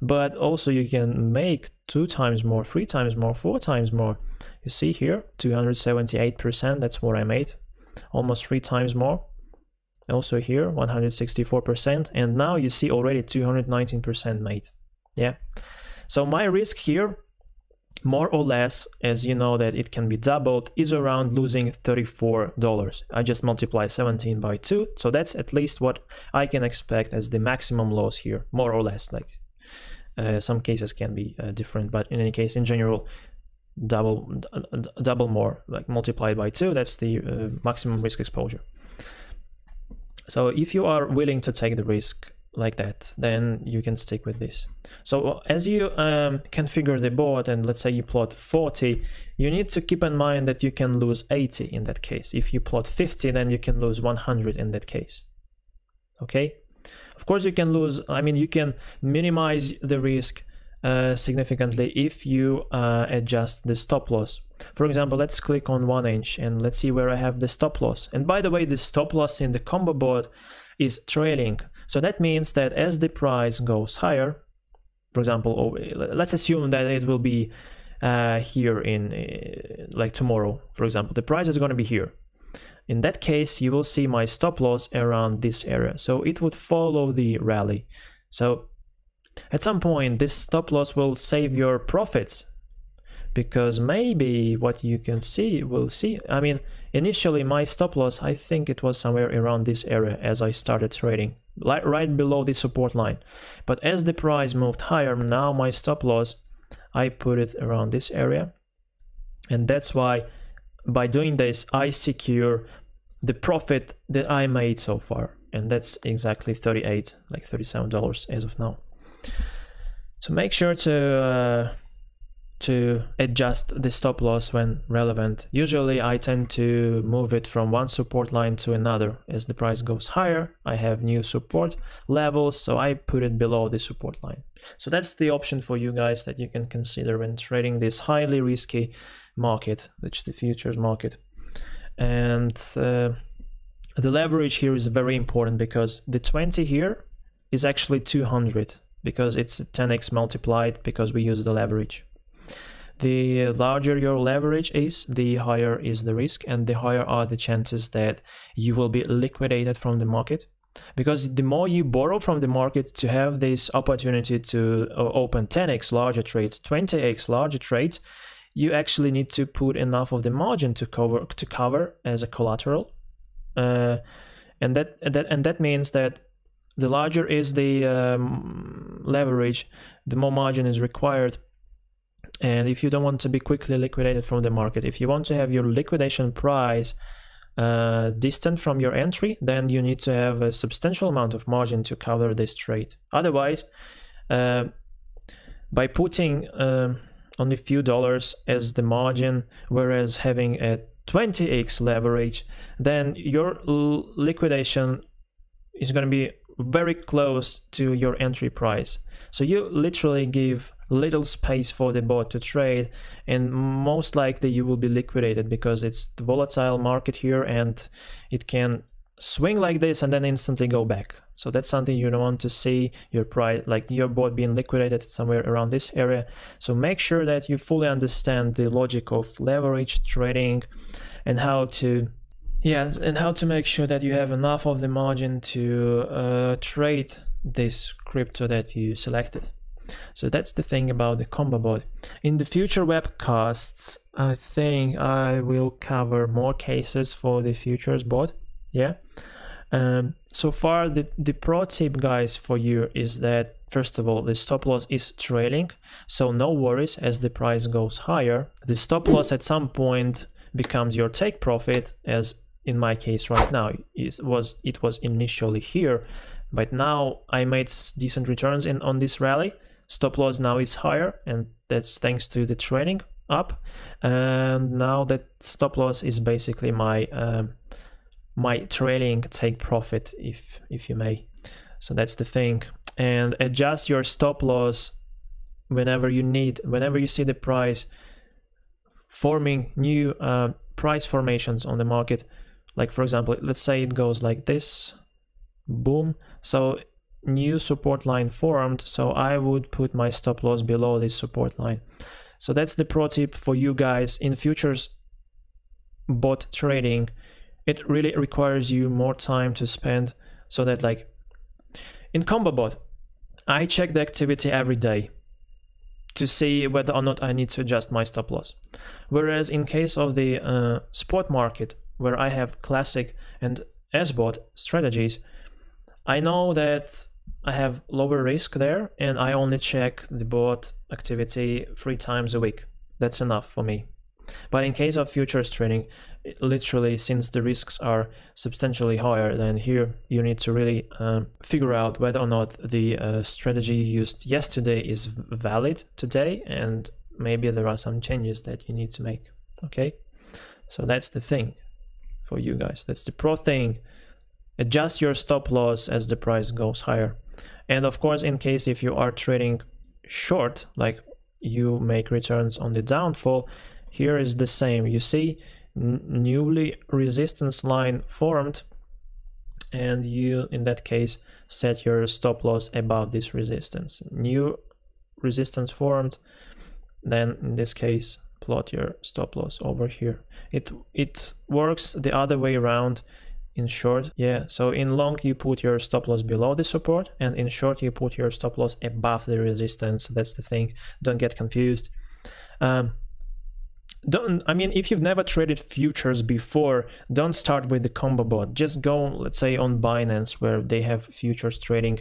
But also you can make two times more, three times more, four times more. You see here, two hundred seventy-eight percent, that's what I made, almost three times more. Also here, one hundred sixty-four percent, and now you see already two hundred nineteen percent made, yeah. So my risk here, more or less, as you know that it can be doubled, is around losing thirty-four dollars. I just multiply seventeen by two, so that's at least what I can expect as the maximum loss here, more or less. Like uh, some cases can be uh, different, but in any case, in general, double double more, like multiplied by two, that's the uh, maximum risk exposure. So if you are willing to take the risk like that, then you can stick with this. So as you um, configure the board, and let's say you plot forty, you need to keep in mind that you can lose eighty in that case. If you plot fifty, then you can lose one hundred in that case. Okay, Of course, you can lose, I mean, you can minimize the risk uh, significantly if you uh, adjust the stop loss. For example, let's click on one inch and let's see where I have the stop loss. And by the way, the stop loss in the combo board is trailing. So that means that as the price goes higher, for example, let's assume that it will be uh, here in uh, like tomorrow, for example, the price is going to be here. In that case, you will see my stop loss around this area. So it would follow the rally. So at some point, this stop loss will save your profits, because maybe what you can see will see. I mean, initially my stop loss, I think it was somewhere around this area as I started trading, like right below the support line. But as the price moved higher, now my stop loss, I put it around this area. And that's why by doing this, I secure the profit that I made so far. And that's exactly thirty-eight, like thirty-seven dollars as of now. So make sure to uh, to adjust the stop loss when relevant. Usually I tend to move it from one support line to another. As the price goes higher, I have new support levels, so I put it below the support line. So that's the option for you guys that you can consider when trading this highly risky market, which is the futures market. And uh, the leverage here is very important, because the twenty here is actually two hundred, because it's ten X multiplied, because we use the leverage. The larger your leverage is, the higher is the risk, and the higher are the chances that you will be liquidated from the market, because the more you borrow from the market to have this opportunity to open ten X larger trades, twenty X larger trades, you actually need to put enough of the margin to cover to cover as a collateral, uh, and that that and that means that the larger is the um, leverage, the more margin is required. And if you don't want to be quickly liquidated from the market, if you want to have your liquidation price uh, distant from your entry, then you need to have a substantial amount of margin to cover this trade. Otherwise, uh, by putting uh, only a few dollars as the margin, whereas having a twenty X leverage, then your liquidation is going to be very close to your entry price. So you literally give little space for the bot to trade, and most likely you will be liquidated, because it's the volatile market here, and it can swing like this and then instantly go back. So that's something you don't want to see, your price, like your bot being liquidated somewhere around this area. So make sure that you fully understand the logic of leverage trading, and how to yeah and how to make sure that you have enough of the margin to uh, trade this crypto that you selected. So that's the thing about the combo board. In the future webcasts, I think I will cover more cases for the futures board. Yeah. Um, so far, the, the pro tip, guys, for you is that, first of all, the stop loss is trailing, so no worries. As the price goes higher, the stop loss at some point becomes your take profit, as in my case right now. It was, it was initially here, but now I made decent returns in on this rally. Stop loss now is higher, and that's thanks to the trailing up, and now that stop loss is basically my... Um, my trailing take profit, if if you may. So that's the thing. And adjust your stop loss whenever you need, whenever you see the price forming new uh, price formations on the market. Like, for example, let's say it goes like this, boom, so new support line formed, so I would put my stop loss below this support line. So that's the pro tip for you guys in futures bot trading. It really requires you more time to spend, so that, like in combo bot, I check the activity every day to see whether or not I need to adjust my stop loss. Whereas in case of the uh, spot market, where I have classic and S bot strategies, I know that I have lower risk there, and I only check the bot activity three times a week. That's enough for me. But in case of futures trading, literally, since the risks are substantially higher, then here you need to really um, figure out whether or not the uh, strategy you used yesterday is valid today, and maybe there are some changes that you need to make. Okay, so that's the thing for you guys. That's the pro thing Adjust your stop loss as the price goes higher. And of course, in case if you are trading short, like you make returns on the downfall, here is the same. You see, newly resistance line formed, and you in that case set your stop loss above this resistance. New resistance formed, then in this case plot your stop loss over here. It it works the other way around in short. Yeah, so in long you put your stop loss below the support, and in short you put your stop loss above the resistance. That's the thing, don't get confused. um Don't, I mean, if you've never traded futures before, don't start with the combo bot. Just go, let's say, on Binance, where they have futures trading,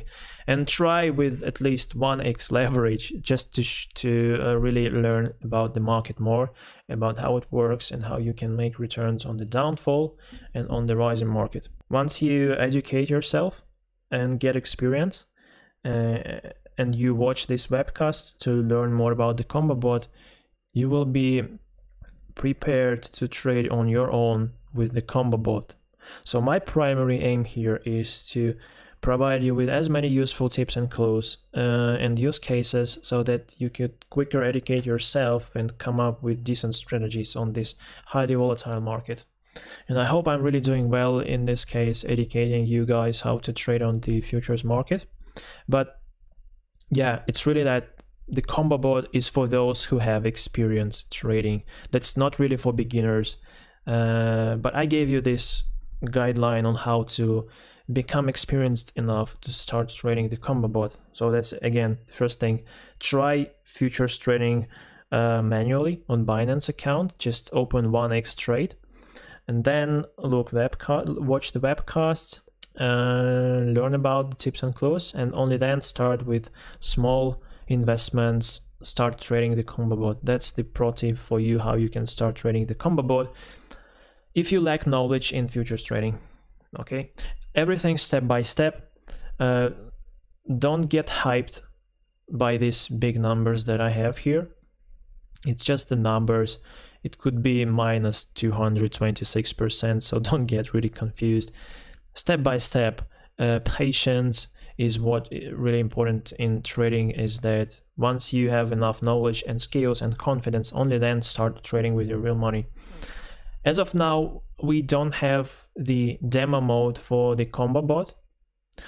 and try with at least one x leverage, just to, sh to uh, really learn about the market more, about how it works and how you can make returns on the downfall and on the rising market. Once you educate yourself and get experience, uh, and you watch this webcast to learn more about the combo bot, you will be prepared to trade on your own with the combo bot. So my primary aim here is to provide you with as many useful tips and clues uh, and use cases, so that you could quicker educate yourself and come up with decent strategies on this highly volatile market. And I hope I'm really doing well in this case, educating you guys how to trade on the futures market. But yeah, it's really that the combo bot is for those who have experience trading. That's not really for beginners, uh, but I gave you this guideline on how to become experienced enough to start trading the combo bot. So that's again the first thing. Try futures trading uh, manually on Binance account. Just open one x trade, and then look webcast, watch the webcasts, uh, learn about the tips and clues, and only then start with small investments, start trading the combo bot. That's the pro tip for you, how you can start trading the combo bot if you lack knowledge in futures trading. Okay, everything step by step. Uh, don't get hyped by these big numbers that I have here. It's just the numbers. It could be minus two hundred twenty-six percent, so don't get really confused. Step by step, uh, patience is what really important in trading. Is that once you have enough knowledge and skills and confidence, only then start trading with your real money. As of now, we don't have the demo mode for the combo bot,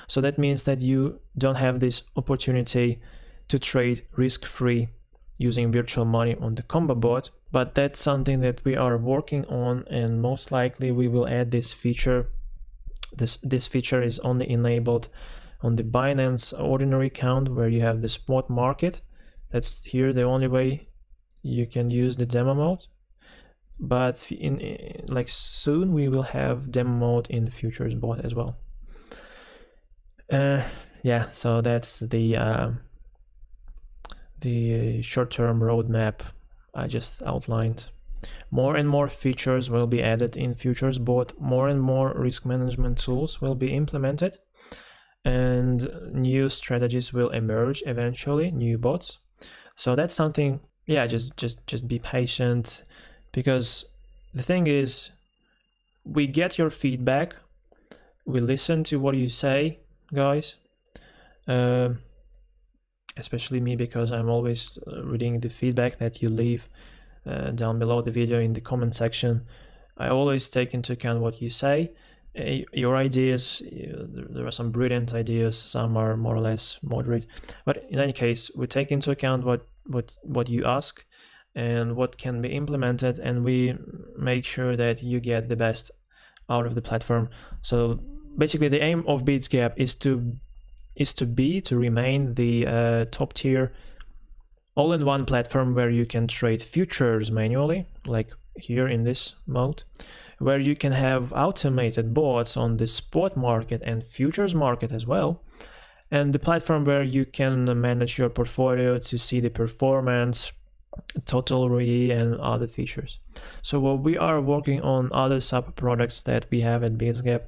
so that means that you don't have this opportunity to trade risk-free using virtual money on the combo bot. But that's something that we are working on, and most likely we will add this feature. This this feature is only enabled on the Binance ordinary account, where you have the spot market. That's here the only way you can use the demo mode, but in, in like soon we will have demo mode in the futures bot as well. Uh, yeah, so that's the uh, the short-term roadmap I just outlined. More and more features will be added in futures bot. More and more risk management tools will be implemented, and new strategies will emerge eventually, new bots. So that's something. Yeah, just just just be patient, because the thing is, we get your feedback, we listen to what you say, guys, uh, especially me, because I'm always reading the feedback that you leave uh, down below the video in the comment section. I always take into account what you say. Your ideas, there are some brilliant ideas, some are more or less moderate, but in any case we take into account what what what you ask and what can be implemented, and we make sure that you get the best out of the platform. So basically the aim of Bitsgap is to is to be to remain the uh, top tier all-in-one platform, where you can trade futures manually, like here in this mode, where you can have automated bots on the spot market and futures market as well, and the platform where you can manage your portfolio to see the performance, total R E E and other features. So well, we are working on other sub products that we have at Bitsgap,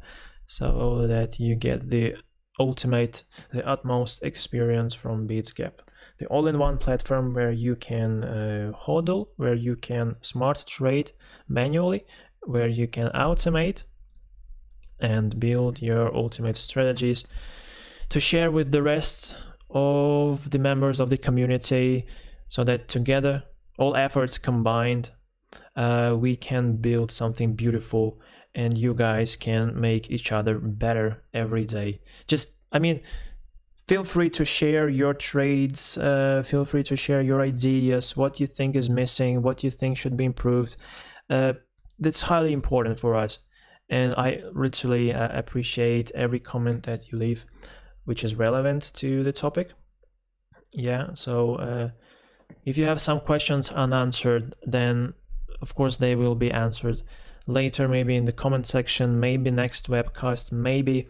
so that you get the ultimate, the utmost experience from Bitsgap. The all-in-one platform where you can uh, hodl, where you can smart trade manually, where you can automate and build your ultimate strategies to share with the rest of the members of the community, so that together, all efforts combined, uh, we can build something beautiful, and you guys can make each other better every day. Just, I mean, feel free to share your trades, uh, feel free to share your ideas, what you think is missing, what you think should be improved. Uh, that's highly important for us, and I literally uh, appreciate every comment that you leave, which is relevant to the topic. Yeah, so uh, if you have some questions unanswered, then of course they will be answered later, maybe in the comment section, maybe next webcast, maybe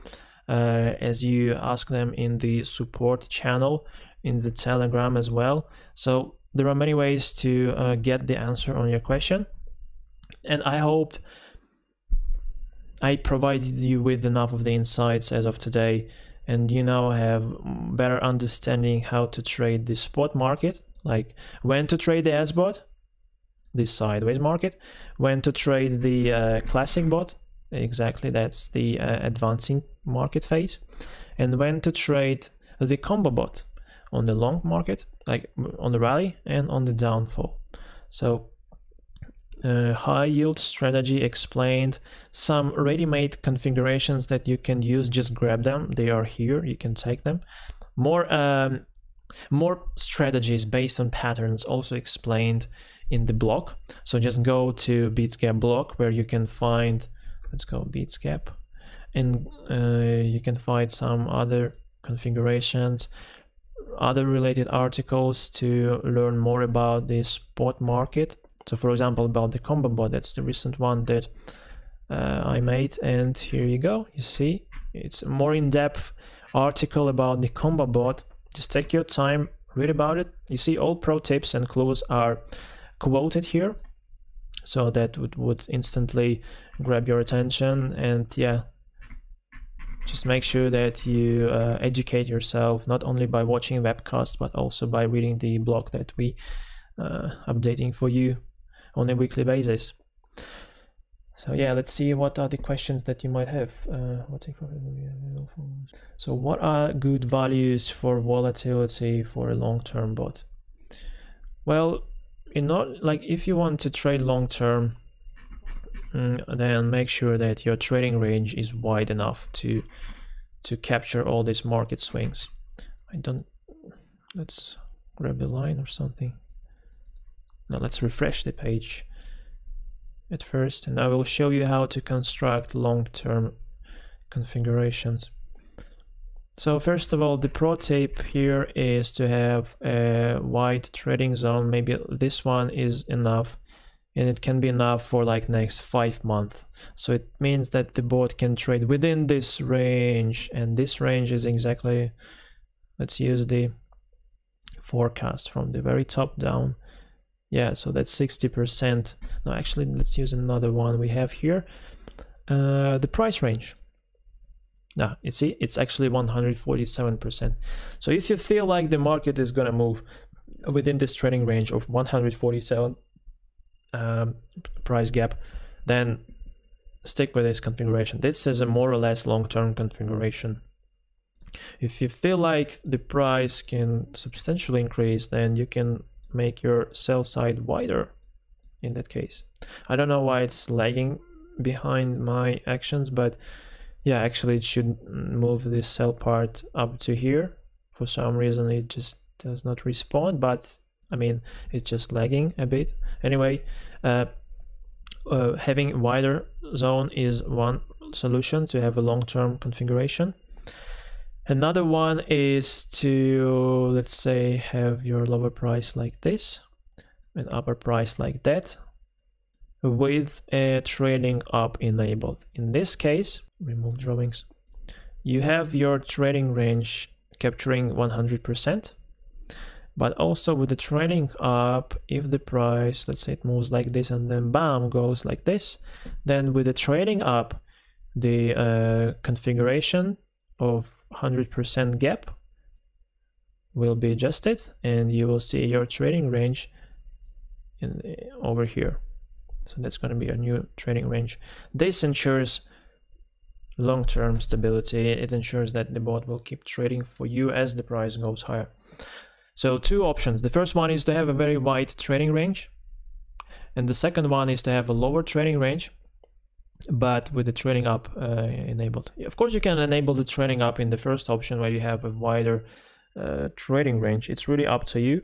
uh, as you ask them in the support channel, in the Telegram as well. So there are many ways to uh, get the answer on your question, and I hope I provided you with enough of the insights as of today, and you now have better understanding how to trade the spot market, like when to trade the S bot, the sideways market, when to trade the uh, classic bot, exactly, that's the uh, advancing market phase, and when to trade the combo bot on the long market, like on the rally and on the downfall. So Uh, high yield strategy explained, some ready-made configurations that you can use, just grab them, they are here, you can take them. More um, more strategies based on patterns also explained in the blog, so just go to Bitsgap blog, where you can find, let's go Bitsgap, and uh, you can find some other configurations, other related articles to learn more about the spot market. So for example, about the combo bot, that's the recent one that uh, I made, and here you go, you see, it's a more in-depth article about the combo bot. Just take your time, read about it. You see all pro tips and clues are quoted here, so that would, would instantly grab your attention, and yeah, just make sure that you uh, educate yourself, not only by watching webcasts, but also by reading the blog that we uh, updating for you on a weekly basis. So yeah, let's see what are the questions that you might have. Uh, so what are good values for volatility for a long-term bot? Well, you know, like if you want to trade long-term, then make sure that your trading range is wide enough to to capture all these market swings. I don't, let's grab the line or something. Now let's refresh the page at first, and I will show you how to construct long-term configurations. So first of all, the pro tip here is to have a wide trading zone. Maybe this one is enough, and it can be enough for like next five months. So it means that the bot can trade within this range, and this range is exactly, let's use the forecast from the very top down. Yeah, so that's sixty percent. No, actually, let's use another one we have here. Uh, the price range. Now, you see, it's actually one hundred forty-seven percent. So if you feel like the market is going to move within this trading range of one hundred forty-seven um, price gap, then stick with this configuration. This is a more or less long-term configuration. If you feel like the price can substantially increase, then you can make your sell side wider in that case. I don't know why it's lagging behind my actions, but yeah, actually it should move this sell part up to here. For some reason it just does not respond, but I mean, it's just lagging a bit. Anyway, uh, uh, having wider zone is one solution to have a long-term configuration. Another one is to, let's say, have your lower price like this and upper price like that, with a trading up enabled. In this case, remove drawings, you have your trading range capturing one hundred percent, but also with the trading up, if the price, let's say it moves like this and then bam, goes like this, then with the trading up, the uh, configuration of one hundred percent gap will be adjusted, and you will see your trading range in uh, over here. So that's going to be a new trading range. This ensures long-term stability. It ensures that the bot will keep trading for you as the price goes higher. So two options. The first one is to have a very wide trading range, and the second one is to have a lower trading range but with the trading up uh, enabled. Of course, you can enable the trading up in the first option where you have a wider uh, trading range. It's really up to you.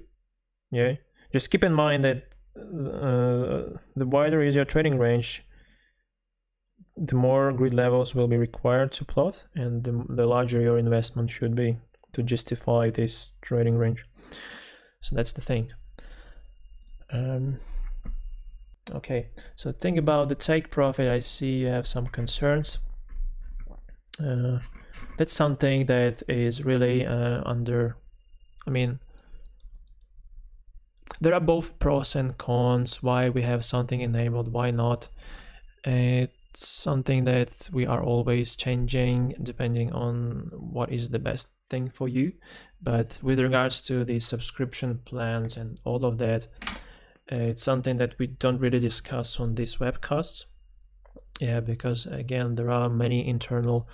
Yeah, just keep in mind that uh, the wider is your trading range, the more grid levels will be required to plot, and the, the larger your investment should be to justify this trading range. So that's the thing. Um, okay, so think about the take profit. I see you have some concerns. Uh, that's something that is really uh, under, I mean, there are both pros and cons, why we have something enabled, why not. It something that we are always changing depending on what is the best thing for you. But with regards to the subscription plans and all of that, uh, it's something that we don't really discuss on this webcast, yeah, because again there are many internal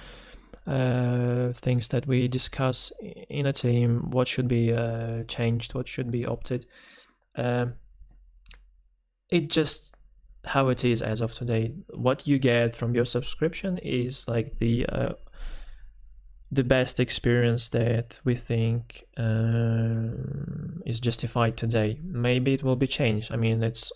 uh, things that we discuss in a team, what should be uh, changed, what should be opted. Uh, it just how it is as of today. What you get from your subscription is like the uh, the best experience that we think uh, is justified today. Maybe it will be changed. I mean, that's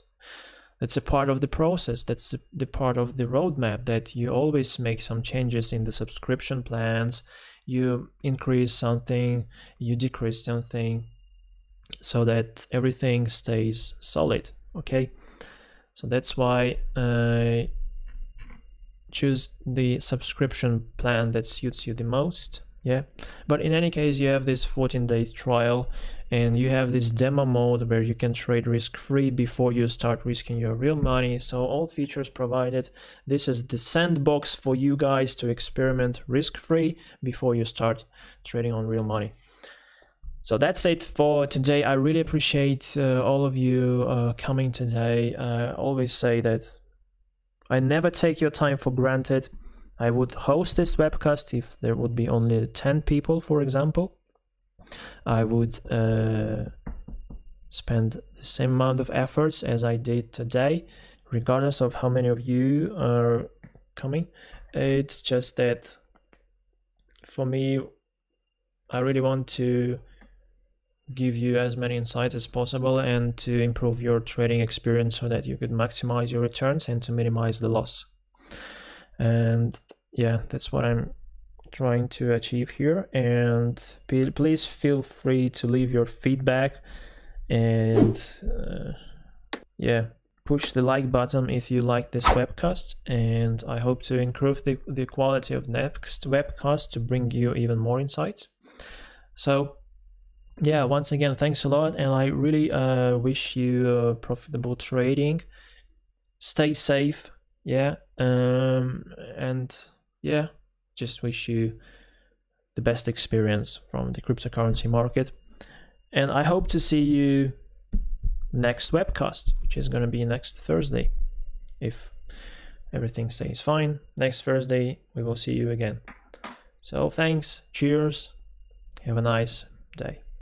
that's a part of the process. That's the, the part of the roadmap, that you always make some changes in the subscription plans. You increase something, you decrease something, so that everything stays solid. Okay. So that's why uh, choose the subscription plan that suits you the most. Yeah, but in any case, you have this fourteen day trial, and you have this demo mode where you can trade risk-free before you start risking your real money. So all features provided. This is the sandbox for you guys to experiment risk-free before you start trading on real money. So that's it for today. I really appreciate uh, all of you uh, coming today. I always say that I never take your time for granted. I would host this webcast if there would be only ten people, for example. I would uh, spend the same amount of efforts as I did today, regardless of how many of you are coming. It's just that for me, I really want to give you as many insights as possible and to improve your trading experience so that you could maximize your returns and to minimize the loss. And yeah, that's what I'm trying to achieve here. And please feel free to leave your feedback, and uh, yeah, push the like button if you like this webcast. And I hope to improve the, the quality of next webcast to bring you even more insights. So yeah, once again, thanks a lot, and I really uh, wish you uh, profitable trading. Stay safe. Yeah, um, and yeah, just wish you the best experience from the cryptocurrency market, and I hope to see you next webcast, which is going to be next Thursday, if everything stays fine. Next Thursday we will see you again. So thanks, cheers, have a nice day.